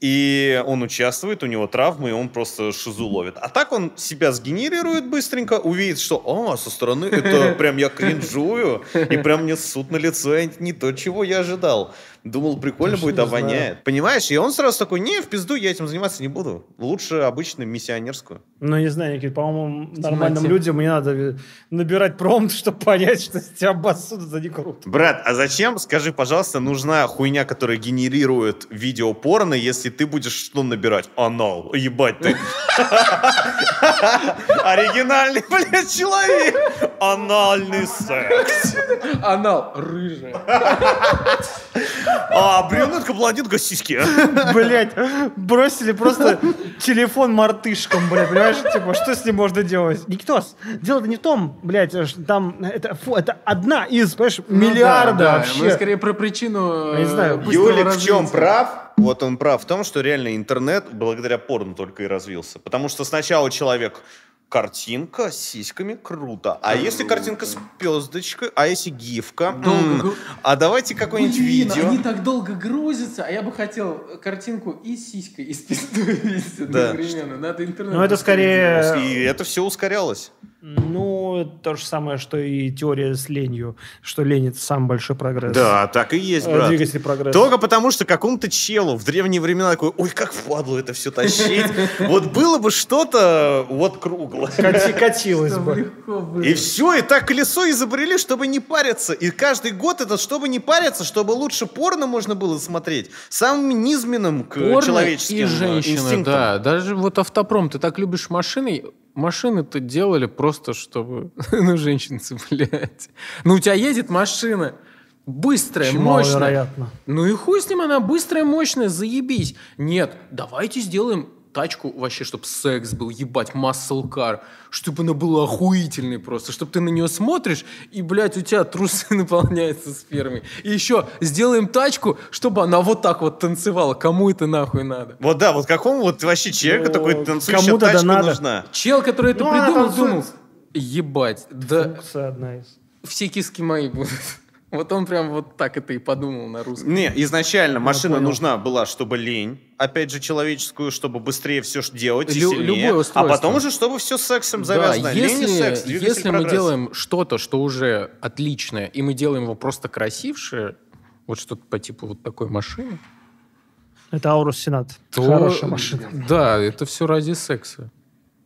И он участвует, у него травмы, и он просто шизу ловит. А так он себя сгенерирует быстренько, увидит, что со стороны это прям я кринжую, и прям мне ссут на лицо, и не то, чего я ожидал. Думал, прикольно будет, а воняет. Понимаешь? И он сразу такой, не, в пизду, я этим заниматься не буду. Лучше обычную миссионерскую. Ну, не знаю, Никит, по-моему, нормальным людям не надо набирать промпт, чтобы понять, что тебя басут, это не круто. Брат, а зачем, скажи, пожалуйста, нужна хуйня, которая генерирует видеопорно, если ты будешь что набирать? Анал, ебать ты. Оригинальный, блядь, человек. Анальный секс. Анал, рыжая. А, брюнетка, блондинка, сиськи. Блядь, бросили просто телефон мартышкам, блядь, понимаешь? Типа, что с ним можно делать? Никитос, дело-то не в том, блядь, там, это одна из, понимаешь, миллиарда вообще. Мы скорее про причину... Не знаю, Юлик в чем прав? Вот он прав в том, что реально интернет благодаря порно только и развился. Потому что сначала человек... Картинка с сиськами круто. А если картинка с пёздочкой? А если гифка? А давайте какое-нибудь видео. Они так долго грузятся, а я бы хотел картинку и с сиськой, и с пиздой вести одновременно. Надо интернет. Ну, это скорее... И это все ускорялось. Ну, то же самое, что и теория с ленью. Что лень — это самый большой прогресс. Да, так и есть, брат. Двигатель прогресса. Только потому, что какому-то челу в древние времена такой, ой, как впадло это все тащить. Вот было бы что-то вот круглое. Катилось бы. И все, и так колесо изобрели, чтобы не париться. И каждый год это чтобы не париться, чтобы лучше порно можно было смотреть. Самым низменным к человеческим инстинктам. Да, даже вот автопром. Ты так любишь машины... Машины-то делали просто, чтобы... Ну, женщины цеплять. Ну, у тебя едет машина. Быстрая, очень мощная. Маловероятно. Ну и хуй с ним, она быстрая, мощная, заебись. Нет, давайте сделаем тачку вообще, чтобы секс был, ебать, маслкар. Чтобы она была охуительной просто. Чтобы ты на нее смотришь, и, блядь, у тебя трусы наполняются спермой. И еще сделаем тачку, чтобы она вот так вот танцевала. Кому это нахуй надо? Вот да, вот какому вот вообще человеку такой танцующая тачка нужна? Чел, который это придумал, думал, ебать, да все киски мои будут. Вот он прям вот так это и подумал на русском. Не, изначально машина нужна была, чтобы лень, опять же, человеческую, чтобы быстрее все делать и сильнее. А потом уже, чтобы все сексом завязано. Да, лень и секс, двигатель прогресса. Если мы делаем что-то, что уже отличное, и мы делаем его просто красивше, вот что-то по типу вот такой машины. Это Аурус Сенат. Хорошая машина. Да, это все ради секса.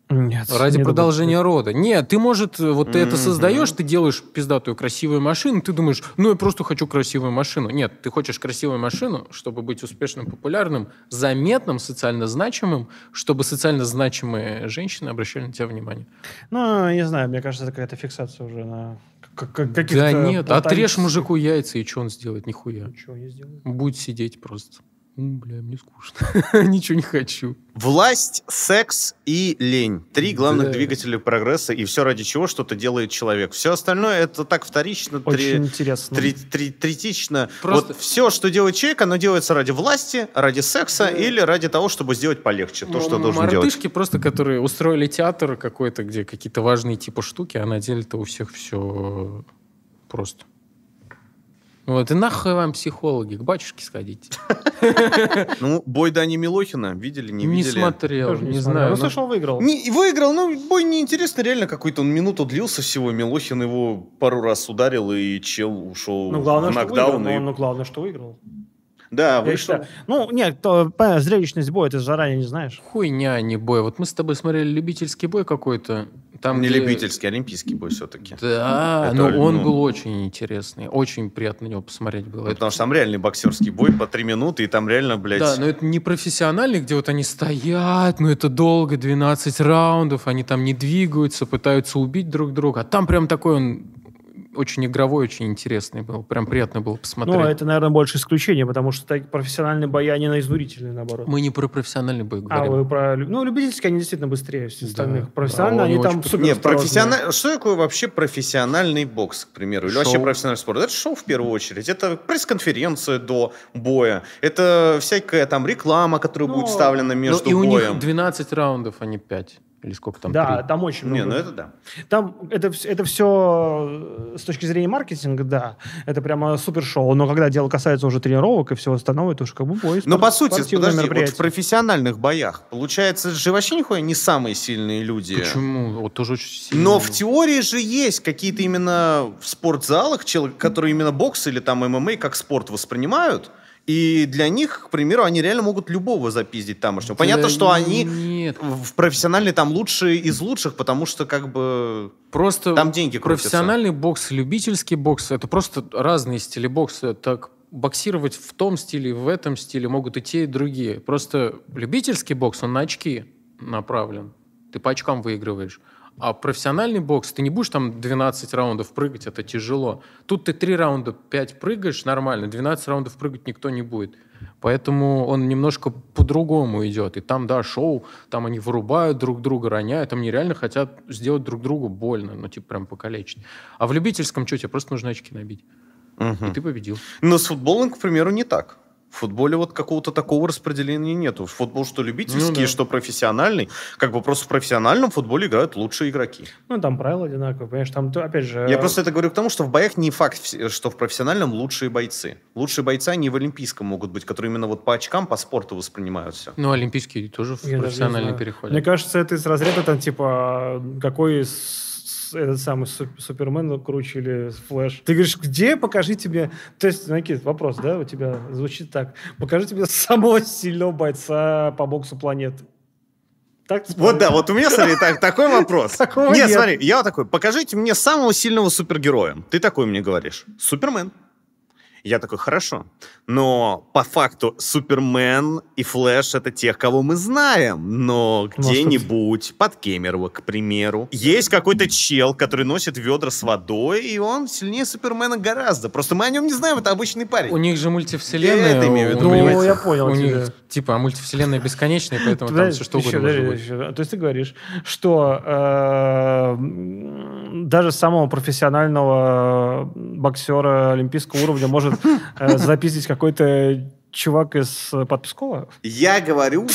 Нет, ради продолжения рода. Нет, ты, может, вот ты это создаешь, ты делаешь пиздатую красивую машину, ты думаешь, ну, я просто хочу красивую машину. Нет, ты хочешь красивую машину, чтобы быть успешным, популярным, заметным, социально значимым, чтобы социально значимые женщины обращали на тебя внимание. Ну, не знаю, мне кажется, это какая-то фиксация уже на каких-то... Да нет, отрежь мужику яйца, и что он сделает? Нихуя. Ничего не сделает. Будет сидеть просто. Бля, мне скучно. Ничего не хочу. Власть, секс и лень. Три главных двигателя прогресса, и все ради чего что-то делает человек. Все остальное это так вторично, третично. Просто... Вот все, что делает человек, оно делается ради власти, ради секса или ради того, чтобы сделать полегче. То, что должен делать. Мартышки просто, которые устроили театр какой-то, где какие-то важные типа штуки, а на деле-то у всех все просто. Вот, и нахуй вам психологи, к батюшке сходите. Ну, бой Дани Милохина, видели, не видели? Не смотрел, не знаю. Ну, слышал, выиграл. Выиграл, но бой неинтересный, реально какой-то. Он минуту длился всего, Милохин его пару раз ударил, и чел ушел в нокдаун. Ну, главное, что выиграл. Да, вышел. Ну, нет, зрелищность боя, ты заранее не знаешь. Хуйня, не бой. Вот мы с тобой смотрели любительский бой какой-то. Там, не любительский, олимпийский бой все-таки. Да, это, но он был очень интересный. Очень приятно на него посмотреть было. Потому что там реальный боксерский бой по 3 минуты, и там реально, блядь... Да, но это не профессиональный, где вот они стоят, но это долго, 12 раундов, они там не двигаются, пытаются убить друг друга. А там прям такой он очень игровой, очень интересный был. Прям приятно было посмотреть. Ну, это, наверное, больше исключение, потому что так, профессиональные бои, они на изнурительные, наоборот. Мы не про профессиональные бои говорим. А, вы про... Ну, любительские, они действительно быстрее всех остальных. Да. Профессиональные, они там очень... суперстрозные. Нет, что такое вообще профессиональный бокс, к примеру? Или шоу. Вообще профессиональный спорт? Это шоу в первую очередь. Это пресс-конференция до боя. Это всякая там реклама, которая будет вставлена между боем. И у них 12 раундов, а не 5. Или сколько там? Да, 3? Там очень много. Не, ну это да. Там это все с точки зрения маркетинга, да. Это прямо супер-шоу. Но когда дело касается уже тренировок и всего остального, это уже как бы бой. Но по сути, подожди, вот в профессиональных боях, получается, же вообще нихуя не самые сильные люди. Почему? Вот тоже очень сильные. Но в теории же есть какие-то именно в спортзалах, которые именно бокс или там ММА как спорт воспринимают. И для них, к примеру, они реально могут любого запиздить тамошнего. Да. Понятно, что они в профессиональный там лучшие из лучших, потому что как бы просто там деньги крутятся. Профессиональный бокс, любительский бокс — это просто разные стили бокса. Так боксировать в том стиле, в этом стиле могут и те, и другие. Просто любительский бокс, он на очки направлен. Ты по очкам выигрываешь. А профессиональный бокс, ты не будешь там 12 раундов прыгать, это тяжело. Тут ты 3 раунда, 5 прыгаешь, нормально, 12 раундов прыгать никто не будет. Поэтому он немножко по-другому идет. И там, да, шоу, там они вырубают друг друга, роняют, там нереально хотят сделать друг другу больно, ну, типа прям покалечить. А в любительском что, тебе просто нужно очки набить. Угу. И ты победил. Но с футболом, к примеру, не так. В футболе вот какого-то такого распределения нету. Футбол что любительский, что профессиональный. Как бы просто в профессиональном футболе играют лучшие игроки. Ну, там правила одинаковые, понимаешь, там, опять же... Я просто это говорю к тому, что в боях не факт, что в профессиональном лучшие бойцы. Лучшие бойцы они в олимпийском могут быть, которые именно вот по очкам, по спорту воспринимают все. Ну, олимпийские тоже в профессиональный переходят. Мне кажется, это из разряда там, типа, какой из... этот самый Супермен круче или Флэш. Ты говоришь, где покажи тебе... То есть, Никит, вопрос, да, у тебя звучит так. Покажи тебе самого сильного бойца по боксу планеты. Так, вот да, вот у меня, смотри, такой вопрос. Нет, смотри, я вот такой, покажите мне самого сильного супергероя. Ты такой мне говоришь. Супермен. Я такой, хорошо. Но по факту Супермен и Флэш — это тех, кого мы знаем. Но где-нибудь под Кемерово, к примеру, есть какой-то чел, который носит ведра с водой, и он сильнее Супермена гораздо. Просто мы о нем не знаем, это обычный парень. У них же мультивселенная. Я это имею в виду, понимаете? Ну, я понял. У них, типа, мультивселенная бесконечная, поэтому там все что угодно может быть. То есть ты говоришь, что даже самого профессионального боксера олимпийского уровня может запиздить какой-то чувак из Подпискова? Я говорю,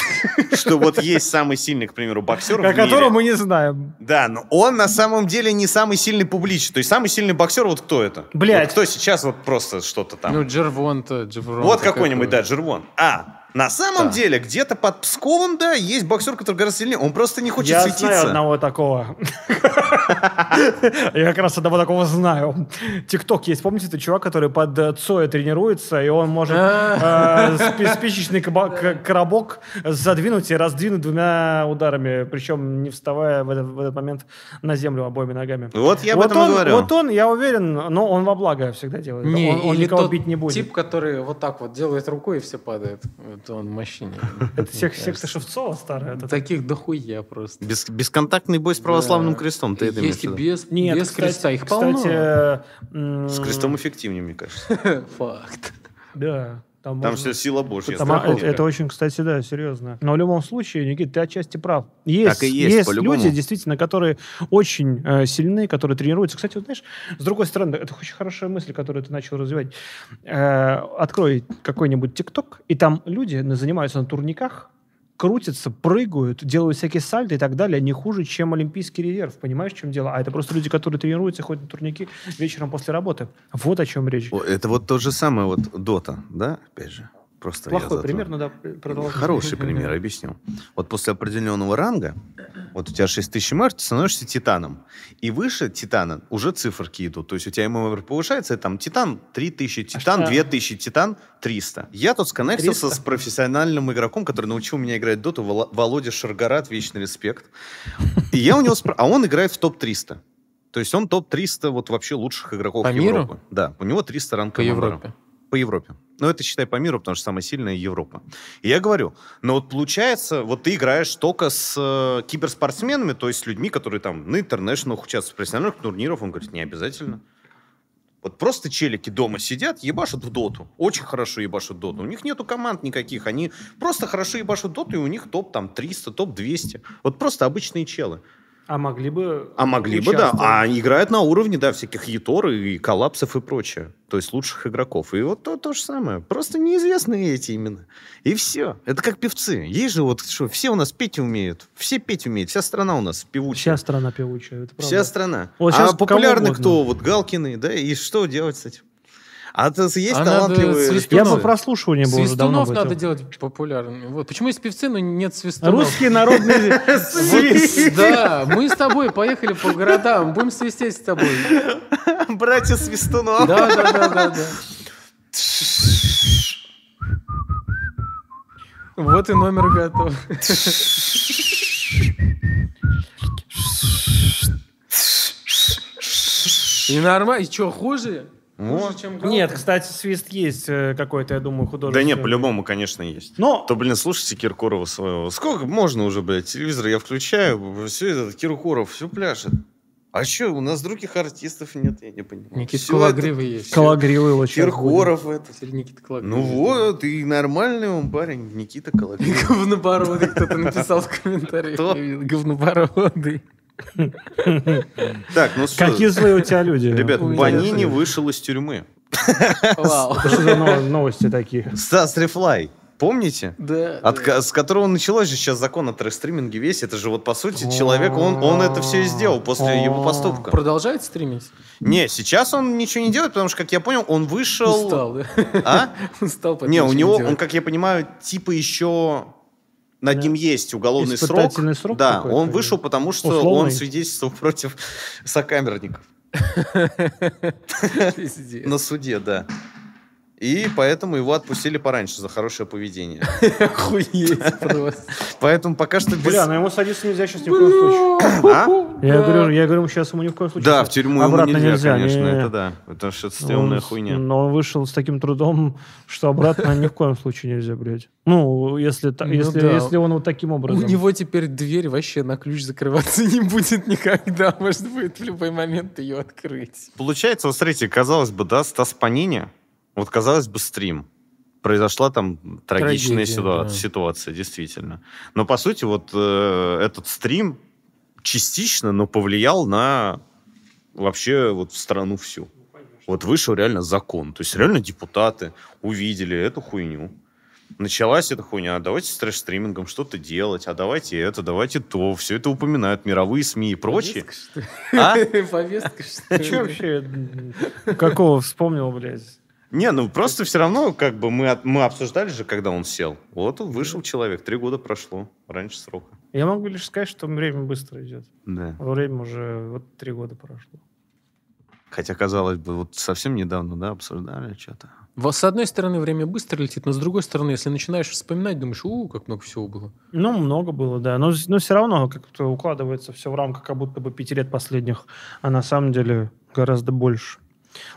что вот есть самый сильный, к примеру, боксер в мире. Которого мы не знаем. Да, но он на самом деле не самый сильный публично. То есть самый сильный боксер, вот кто это? Блядь. Вот кто сейчас вот просто что-то там? Ну, Джервон-то. Вот какой-нибудь, да, Джервон. На самом деле, где-то под Псковом, да, есть боксер, который гораздо сильнее. Он просто не хочет светиться. Я знаю одного такого. Я как раз одного такого знаю. ТикТок есть, помните, это чувак, который под Цоя тренируется, и он может спичечный коробок задвинуть и раздвинуть двумя ударами, причем не вставая в этот момент на землю обоими ногами. Вот я об этом говорю. Вот он, я уверен, но он во благо всегда делает. Он никого бить не будет. Тип, который вот так вот делает рукой, и все падают. Это он мощнее. Это секта Шевцова старая. Таких дохуя просто. Бесконтактный бой с православным крестом. Есть и без креста. Их полно. С крестом эффективнее, мне кажется. Факт. Да. Там все сила больше. Это очень, кстати, да, серьезно. Но в любом случае, Никита, ты отчасти прав. Есть люди, действительно, которые очень сильны, которые тренируются. Кстати, вот знаешь, с другой стороны, это очень хорошая мысль, которую ты начал развивать. Открой какой-нибудь ТикТок, и там люди занимаются на турниках, крутятся, прыгают, делают всякие сальты и так далее, не хуже, чем Олимпийский резерв. Понимаешь, в чем дело? А это просто люди, которые тренируются, ходят на турники вечером после работы. Вот о чем речь. Это вот то же самое, вот Дота, да, опять же? Просто плохой пример, но да, продолжим. Хороший пример, объясню. Вот после определенного ранга, вот у тебя 6000 ММР, ты становишься титаном. И выше титана уже циферки идут. То есть у тебя ММР повышается, и там титан 3000, титан 2000, титан 300. Я тут сконнектился с профессиональным игроком, который научил меня играть в доту, Володя Шаргарат, вечный респект. И я у него а он играет в топ-300. То есть он топ-300 вот вообще лучших игроков Европы. Да, у него 300 ранг по Европе. По Европе. Но это, считай, по миру, потому что самая сильная Европа. И я говорю, но вот получается, вот ты играешь только с киберспортсменами, то есть с людьми, которые там на International участвуют в профессиональных турнирах. Он говорит, не обязательно. Вот просто челики дома сидят, ебашат в доту. Очень хорошо ебашат в доту. У них нету команд никаких. Они просто хорошо ебашат в доту, и у них топ там 300, топ 200. Вот просто обычные челы. А могли бы, да. А играют на уровне, да, всяких Ятор и Коллапсов и прочее. То есть лучших игроков. И вот то же самое. Просто неизвестные эти именно. И все. Это как певцы. Есть же вот что, все у нас петь умеют. Все петь умеют. Вся страна у нас певучая. Вся страна певучая, это правда. Вся страна. Вот а популярны кто? Вот Галкины, да? И что делать с этим? А есть талантливые... Я бы прослушивание было уже давно. Свистунов надо делать популярными. Вот. Почему есть певцы, но нет свистунов? Русские народные... Да, мы с тобой поехали по городам, будем свистеть с тобой. Братья Свистунов. Да. Вот и номер готов. И нормально, и что, хуже? Вот. Нет, кстати, свист есть какой-то, я думаю, художественный. Да нет, по-любому, конечно, есть. Но... То, блин, слушайте Киркорова своего. Сколько можно уже, блядь, телевизор я включаю, все этот Киркоров, все пляшет. А что, у нас других артистов нет, я не понимаю. Никита Кологривый это... есть. Кологривый очень. Киркоров будет. Это. Никита Кологривый. Ну вот, и нормальный он парень, Никита Кологривый. Говнобородый, кто-то написал в комментариях. Говнобородый. Так, ну что? Какие злые у тебя люди? Ребят, Банини вышел из тюрьмы. Вау. Что за новости такие? Стас Рефлай, помните? Да. С которого началось же сейчас закон о трэш-стриминге весь. Это же вот по сути человек, он это все и сделал после его поступка. Продолжает стримить? Не, сейчас он ничего не делает, потому что, как я понял, он вышел... Устал, да? А? Устал. Не, у него, он, как я понимаю, типа еще... Над ним есть уголовный срок. Да, он вышел, потому что он свидетельствовал против сокамерников. На суде, да. И поэтому его отпустили пораньше за хорошее поведение. Охуеть просто. Поэтому пока что... Бля, но ему садиться нельзя сейчас ни в коем случае. Я говорю, сейчас ему ни в коем случае. Да, в тюрьму ему нельзя, конечно, это да. Потому что это стрёмная хуйня. Но он вышел с таким трудом, что обратно ни в коем случае нельзя, блядь. Ну, если он вот таким образом... У него теперь дверь вообще на ключ закрываться не будет никогда. Может быть, в любой момент ее открыть. Получается, вот смотрите, казалось бы, да, Стас Панини... Вот, казалось бы, стрим. Произошла там трагичная ситуация, действительно. Но, по сути, вот этот стрим частично, но повлиял на вообще вот страну всю. Ну, вот вышел реально закон. То есть реально депутаты увидели эту хуйню. Началась эта хуйня. А давайте с трэш-стримингом что-то делать. А давайте это, давайте то. Все это упоминают мировые СМИ и прочие. Повестка, что ли? Что вообще? Какого вспомнил, блядь? Не, ну просто все равно, как бы мы обсуждали же, когда он сел. Вот он вышел человек, 3 года прошло, раньше срока. Я могу лишь сказать, что время быстро идет. Да. Время уже вот 3 года прошло. Хотя, казалось бы, вот совсем недавно, да, обсуждали что-то. С одной стороны, время быстро летит, но с другой стороны, если начинаешь вспоминать, думаешь, как много всего было. Ну, много было, да. Но все равно как-то укладывается все в рамках, как будто бы 5 лет последних, а на самом деле гораздо больше.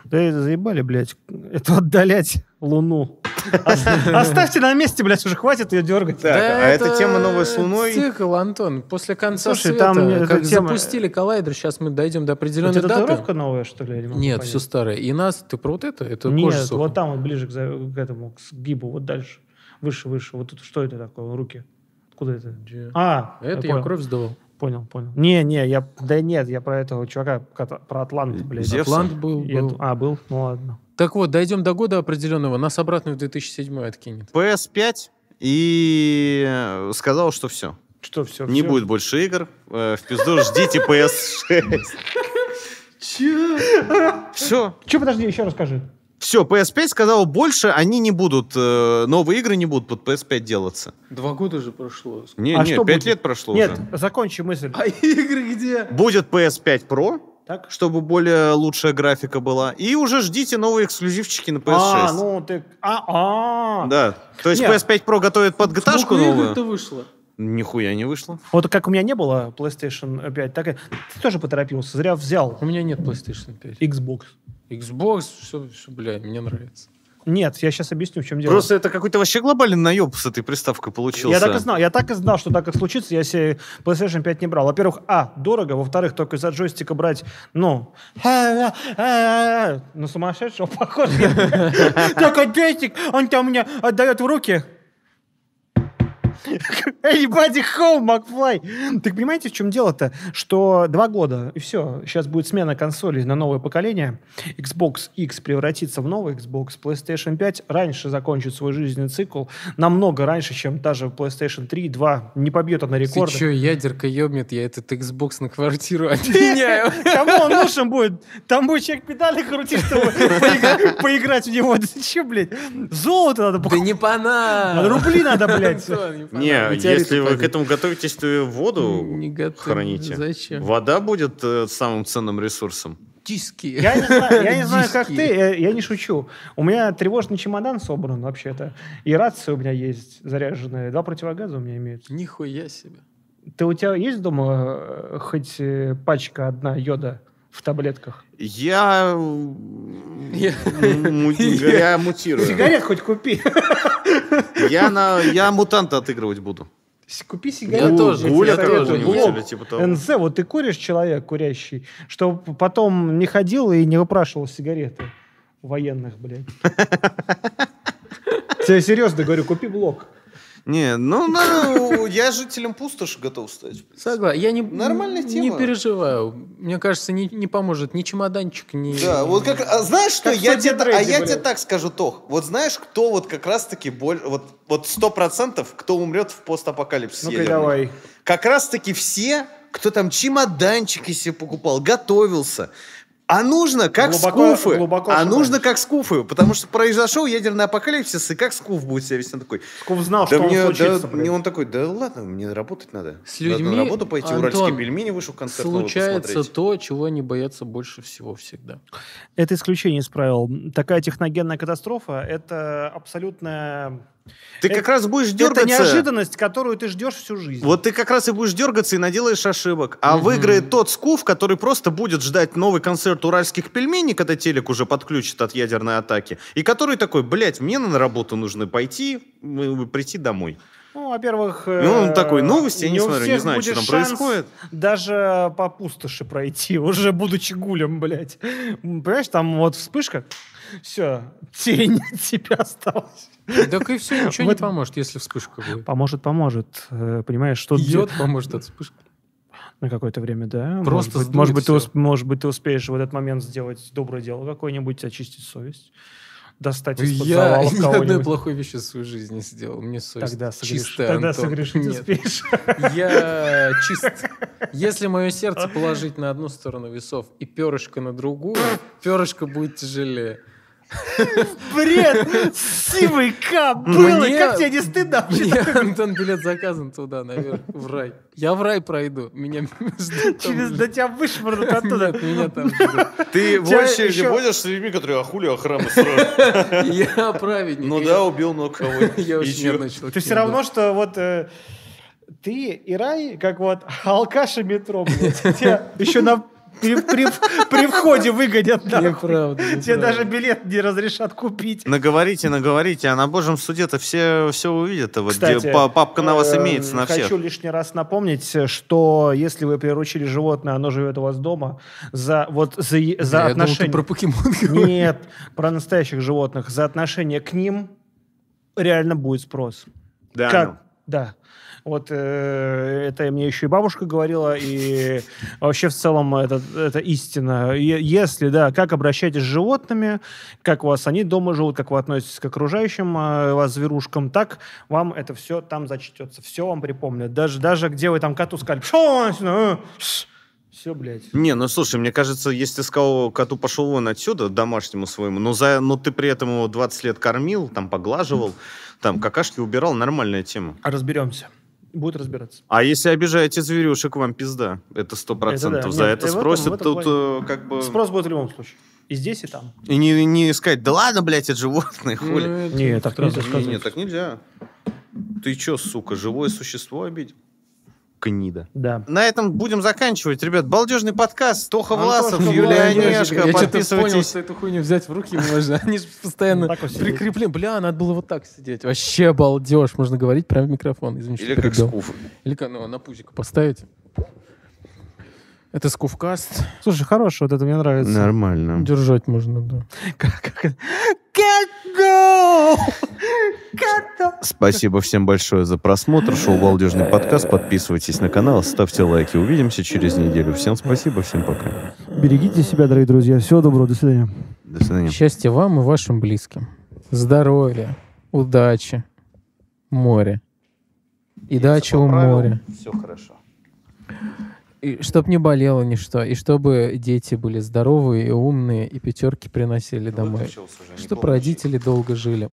Да и заебали, блядь, это отдалять Луну. Оставьте на месте, блядь, уже хватит ее дергать. Так, да, а это тема новая с Луной. Цикл, Антон, после конца света, там как запустили коллайдер, сейчас мы дойдем до определенной даты. Это татуировка новая, что ли? Нет, понять. Все старое. И нас, ты про вот это нет, кожа сохнет. Вот там вот ближе к этому, к сгибу, вот дальше, выше. Вот тут что это такое, руки? Откуда это? Где? А, это я кровь сдавал. Понял. Я про этого чувака, про Атлант, блядь. Атлант был. А, был? Ну ладно. Так вот, дойдем до года определенного, нас обратно в 2007 откинет. PS5 и сказал, что все. Что все? Не будет больше игр, в пизду ждите PS6. Че? Все. Че, подожди, еще расскажи. Все, PS5 сказал, больше они не будут, новые игры не будут под PS5 делаться. 2 года уже прошло. Нет, 5 лет прошло уже. Нет, закончи мысль. А игры где? Будет PS5 Pro, так? Чтобы более лучшая графика была. И уже ждите новые эксклюзивчики на PS6. Да, то есть PS5 Pro готовит под GTA-шку новую. Игр-то вышло. Нихуя не вышло. Вот как у меня не было PlayStation 5, так и ты тоже поторопился, зря взял. У меня нет PlayStation 5. Xbox, все, бля, мне нравится. Нет, я сейчас объясню, в чем дело. Просто это какой-то вообще глобальный наеб с этой приставкой получился. Я так и знал, что так и случится, я себе PlayStation 5 не брал. Во-первых, дорого, во-вторых, только из-за джойстика брать, ну сумасшедшего похоже. Только джойстик, он там мне отдает в руки. Everybody home, McFly. Так понимаете, в чем дело-то? Что 2 года, и все. Сейчас будет смена консолей на новое поколение. Xbox X превратится в новый Xbox. PlayStation 5 раньше закончит свой жизненный цикл. Намного раньше, чем даже PlayStation 3, 2. Не побьет она рекорды. Ты что, ядерка ёбнет, я этот Xbox на квартиру обменяю. Кому он нужен будет? Там будет человек педали крутить, чтобы поиграть в него. Да что, блядь? Золото надо покупать. Да не пона. Рубли надо, блядь. Не, если вы к этому готовитесь, то и воду храните. Зачем? Вода будет самым ценным ресурсом. Диски. Я не знаю, как ты, я не шучу. У меня тревожный чемодан собран вообще-то. И рация у меня есть заряженная. 2 противогаза у меня имеются. Нихуя себе. Ты, у тебя есть дома хоть пачка одна йода? В таблетках. Я мутирую. Сигарет хоть купи. Я мутанта отыгрывать буду. Купи сигарету. Я тоже. Гуля какой-нибудь, типа того. НЗ, вот ты куришь, человек курящий, чтобы потом не ходил и не выпрашивал сигареты у военных, блядь. Я серьезно говорю, купи блок. Не, я жителям пустоши готов стать. Согласен. Я не переживаю. Мне кажется, не поможет ни чемоданчик, ни... Да, вот как... Знаешь что, я тебе так скажу, Тох. Вот знаешь, кто вот как раз-таки больше... Вот 100% кто умрет в постапокалипсисе. Ну-ка, давай. Как раз-таки все, кто там чемоданчики себе покупал, готовился... А нужно как глубоко, скуфы. Нужно как скуфы. Потому что произошел ядерный апокалипсис, и как скуф будет себя вести. Он такой. Скуф знал, да что мне, он случится. Да, он такой, да ладно, мне работать надо. С людьми, надо на работу пойти, Антон, уральские пельмени вышел, концерт новый посмотреть. Случается то, чего они боятся больше всего всегда. Это исключение из правил. Такая техногенная катастрофа, это абсолютная... Ты как раз будешь дергаться. Это неожиданность, которую ты ждешь всю жизнь. Вот ты как раз и будешь дергаться и наделаешь ошибок. А выиграет тот скуф, который просто будет ждать новый концерт уральских пельменей, когда телек уже подключит от ядерной атаки. И который такой, блядь, мне на работу нужно пойти, прийти домой. Ну, во-первых... он такой, новости, я не смотрю, не знаю, что там происходит. Даже по пустоши пройти, уже будучи гулем, блядь. Понимаешь, там вот вспышка... Все, тень от тебя осталась. Так и все, ничего не поможет, если вспышка будет. Поможет. Понимаешь, что... Йод поможет от вспышки. На какое-то время, да. Просто может быть, ты успеешь в этот момент сделать доброе дело какое-нибудь, очистить совесть, достать из-под завала кого-нибудь. Я ни одной плохой вещи в своей жизни сделал. Мне совесть чистая, Антон. Тогда согрешить успеешь. Я чист. Если мое сердце положить на одну сторону весов и перышко на другую, перышко будет тяжелее. Бред! Сивый кобылы! Как тебе не стыдно? Мне, Антон, билет заказан туда, наверх, в рай. Я в рай пройду. Меня ждут. Да тебя вышвырнут оттуда. Меня там ждут. Ты в очереди будешь с людьми, которые ахули о храмы строят. Я праведник. Ну да, убил много кого-нибудь. Я очень нервничал. Ты все равно, что вот... Ты и рай, как вот алкаши метро, блядь. Тебя еще при входе выгонят. Тебе даже билет не разрешат купить. Наговорите, а на Божьем суде-то все увидят. Кстати, папка на вас имеется, на всех. Хочу лишний раз напомнить, что если вы приручили животное, оно живет у вас дома, за отношение... Я думал, ты про покемон говоришь. Нет, про настоящих животных. За отношение к ним реально будет спрос. Да. Да. Вот это мне еще и бабушка говорила, и вообще в целом это истина. Если, да, как обращаетесь с животными, как у вас они дома живут, как вы относитесь к окружающим вас зверушкам, так вам это все там зачтется, все вам припомнят. Даже где вы там коту сказали, все, блядь. Не, слушай, мне кажется, если ты сказал коту пошел вон отсюда, домашнему своему, но ты при этом его 20 лет кормил, там поглаживал, там какашки убирал, нормальная тема. Разберемся. Будет разбираться. А если обижаете зверюшек, вам пизда. Это 100%. За это спросят. Тут как бы... Спрос будет в любом случае. И здесь, и там. И не искать, да ладно, блядь, это животное, хули. Нет, так нельзя. Ты че, сука, живое существо обидел? гнида. Да. На этом будем заканчивать, ребят. Балдёжный подкаст. Тоха Власов, Юлия Онешко. Подписывайтесь. Я понял, что эту хуйню взять в руки можно. Они же постоянно прикреплены. Бля, надо было вот так сидеть. Вообще балдёж. Можно говорить прямо в микрофон. Или как скуф. Или на пузико поставить. Это скуфкаст. Слушай, хороший, вот это мне нравится. Нормально. Держать можно, да. Спасибо всем большое за просмотр. Шоу «Балдёжный подкаст». Подписывайтесь на канал, ставьте лайки. Увидимся через неделю. Всем спасибо, всем пока. Берегите себя, дорогие друзья. Всего доброго, до свидания. До свидания. Счастья вам и вашим близким. Здоровья, удачи, море. И дача у моря. Все хорошо. И чтоб не болело ничто, и чтобы дети были здоровые и умные, и пятерки приносили домой. Чтобы родители долго жили.